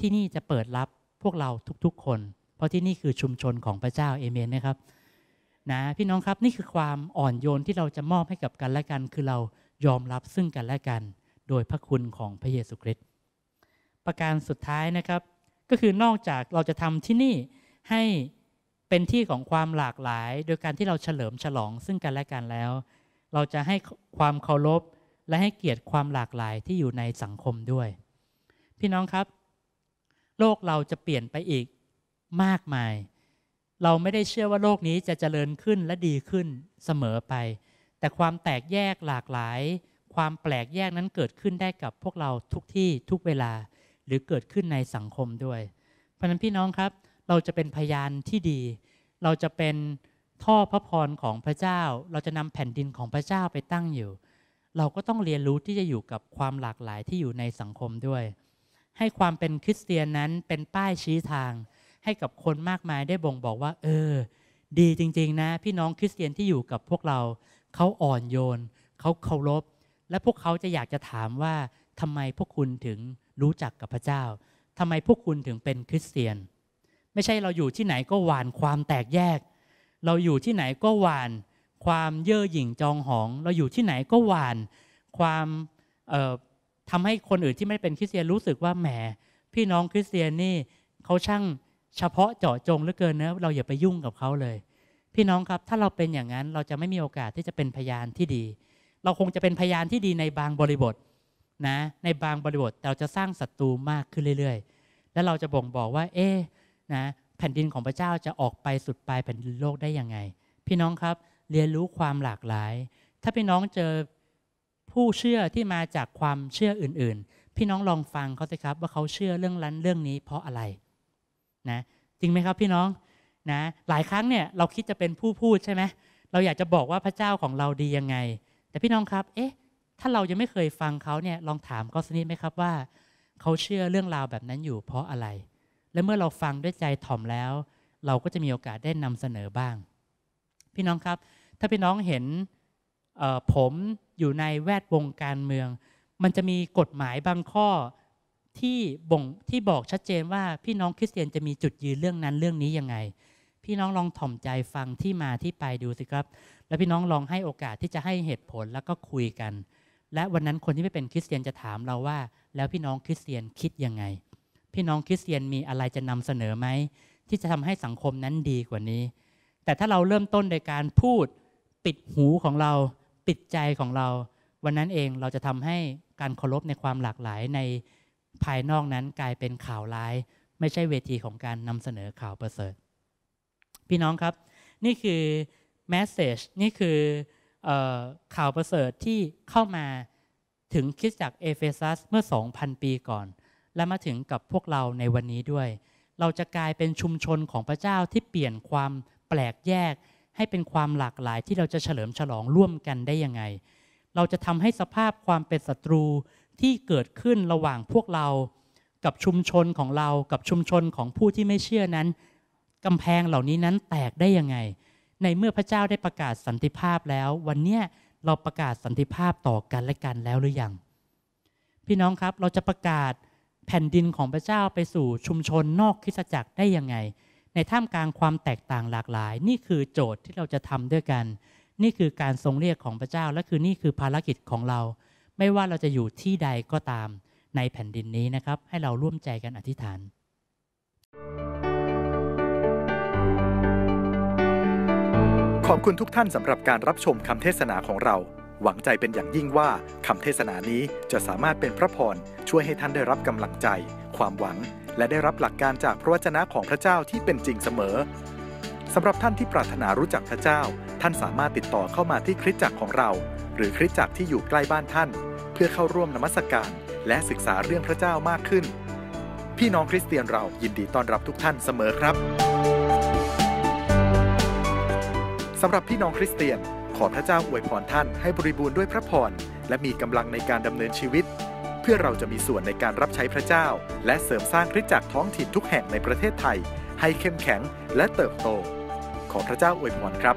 ที่นี่จะเปิดรับพวกเราทุกๆคนเพราะที่นี่คือชุมชนของพระเจ้าเอเมนไหมครับนะพี่น้องครับนี่คือความอ่อนโยนที่เราจะมอบให้กับกันและกันคือเรายอมรับซึ่งกันและกันโดยพระคุณของพระเยซูคริสต์ประการสุดท้ายนะครับก็คือนอกจากเราจะทำที่นี่ให้เป็นที่ของความหลากหลายโดยการที่เราเฉลิมฉลองซึ่งกันและกันแล้วเราจะให้ความเคารพและให้เกียรติความหลากหลายที่อยู่ในสังคมด้วยพี่น้องครับโลกเราจะเปลี่ยนไปอีกมากมายเราไม่ได้เชื่อว่าโลกนี้จะเจริญขึ้นและดีขึ้นเสมอไปแต่ความแตกแยกหลากหลายความแปลกแยกนั้นเกิดขึ้นได้กับพวกเราทุกที่ทุกเวลา รือเกิดขึ้นในสังคมด้วยเพราะฉะนั้นพี่น้องครับเราจะเป็นพยานที่ดีเราจะเป็นท่อพระพรของพระเจ้าเราจะนำแผ่นดินของพระเจ้าไปตั้งอยู่เราก็ต้องเรียนรู้ที่จะอยู่กับความหลากหลายที่อยู่ในสังคมด้วยให้ความเป็นคริสเตียนนั้นเป็นป้ายชี้ทางให้กับคนมากมายได้บ่งบอกว่าดีจริงๆนะพี่น้องคริสเตียนที่อยู่กับพวกเราเขาอ่อนโยนเขาเคารพและพวกเขาจะอยากจะถามว่าทำไมพวกคุณถึงรู้จักกับพระเจ้าทำไมพวกคุณถึงเป็นคริสเตียนไม่ใช่เราอยู่ที่ไหนก็หว่านความแตกแยกเราอยู่ที่ไหนก็หว่านความเย่อหยิ่งจองหองเราอยู่ที่ไหนก็หว่านความทำให้คนอื่นที่ไม่เป็นคริสเตียนรู้สึกว่าแหมพี่น้องคริสเตียนนี่เขาช่างเฉพาะเจาะจงเหลือเกินนะเราอย่าไปยุ่งกับเขาเลยพี่น้องครับถ้าเราเป็นอย่างนั้นเราจะไม่มีโอกาสที่จะเป็นพยานที่ดีเราคงจะเป็นพยานที่ดีในบางบริบทนะในบางบริบทเราจะสร้างศัตรูมากขึ้นเรื่อยๆและเราจะบ่งบอกว่านะแผ่นดินของพระเจ้าจะออกไปสุดปลายแผ่นดินโลกได้ยังไงพี่น้องครับเรียนรู้ความหลากหลายถ้าพี่น้องเจอผู้เชื่อที่มาจากความเชื่ออื่นๆพี่น้องลองฟังเขาสิครับว่าเขาเชื่อเรื่องนั้นเรื่องนี้เพราะอะไรนะจริงไหมครับพี่น้องนะหลายครั้งเนี่ยเราคิดจะเป็นผู้พูดใช่ไหมเราอยากจะบอกว่าพระเจ้าของเราดียังไงแต่พี่น้องครับถ้าเรายังไม่เคยฟังเขาเนี่ยลองถามเขาสักนิดไหมครับว่าเขาเชื่อเรื่องราวแบบนั้นอยู่เพราะอะไรและเมื่อเราฟังด้วยใจถ่อมแล้วเราก็จะมีโอกาสได้นำเสนอบ้างพี่น้องครับถ้าพี่น้องเห็นผมอยู่ในแวดวงการเมืองมันจะมีกฎหมายบางข้อที่บอกชัดเจนว่าพี่น้องคริสเตียนจะมีจุดยืนเรื่องนั้นเรื่องนี้ยังไงพี่น้องลองถ่อมใจฟังที่มาที่ไปดูสิครับแล้วพี่น้องลองให้โอกาสที่จะให้เหตุผลแล้วก็คุยกันและวันนั้นคนที่ไม่เป็นคริสเตียนจะถามเราว่าแล้วพี่น้องคริสเตียนคิดยังไงพี่น้องคริสเตียนมีอะไรจะนำเสนอไหมที่จะทำให้สังคมนั้นดีกว่านี้แต่ถ้าเราเริ่มต้นโดยการพูดปิดหูของเราปิดใจของเราวันนั้นเองเราจะทำให้การเคารพในความหลากหลายในภายนอกนั้นกลายเป็นข่าวร้ายไม่ใช่เวทีของการนำเสนอข่าวประเสริฐพี่น้องครับนี่คือแมสเสจนี่คือข่าวประเสริฐที่เข้ามาถึงคริสตจักรเอเฟซัสเมื่อ 2,000 ปีก่อนและมาถึงกับพวกเราในวันนี้ด้วยเราจะกลายเป็นชุมชนของพระเจ้าที่เปลี่ยนความแปลกแยกให้เป็นความหลากหลายที่เราจะเฉลิมฉลองร่วมกันได้ยังไงเราจะทำให้สภาพความเป็นศัตรูที่เกิดขึ้นระหว่างพวกเรากับชุมชนของเรากับชุมชนของผู้ที่ไม่เชื่อนั้นกำแพงเหล่านี้นั้นแตกได้ยังไงในเมื่อพระเจ้าได้ประกาศสันติภาพแล้ววันนี้เราประกาศสันติภาพต่อกันและกันแล้วหรือยังพี่น้องครับเราจะประกาศแผ่นดินของพระเจ้าไปสู่ชุมชนนอกคริสตจักรได้ยังไงในท่ามกลางความแตกต่างหลากหลายนี่คือโจทย์ที่เราจะทำด้วยกันนี่คือการทรงเรียกของพระเจ้าและนี่คือภารกิจของเราไม่ว่าเราจะอยู่ที่ใดก็ตามในแผ่นดินนี้นะครับให้เราร่วมใจกันอธิษฐานขอบคุณทุกท่านสำหรับการรับชมคำเทศนาของเราหวังใจเป็นอย่างยิ่งว่าคำเทศนานี้จะสามารถเป็นพระพรช่วยให้ท่านได้รับกำลังใจความหวังและได้รับหลักการจากพระวจนะของพระเจ้าที่เป็นจริงเสมอสำหรับท่านที่ปรารถนารู้จักพระเจ้าท่านสามารถติดต่อเข้ามาที่คริสตจักรของเราหรือคริสตจักรที่อยู่ใกล้บ้านท่านเพื่อเข้าร่วมนมัสการและศึกษาเรื่องพระเจ้ามากขึ้นพี่น้องคริสเตียนเรายินดีต้อนรับทุกท่านเสมอครับสำหรับพี่น้องคริสเตียนขอพระเจ้าอวยพรท่านให้บริบูรณ์ด้วยพระพรและมีกำลังในการดำเนินชีวิตเพื่อเราจะมีส่วนในการรับใช้พระเจ้าและเสริมสร้างคริสตจักรท้องถิ่นทุกแห่งในประเทศไทยให้เข้มแข็งและเติบโตขอพระเจ้าอวยพรครับ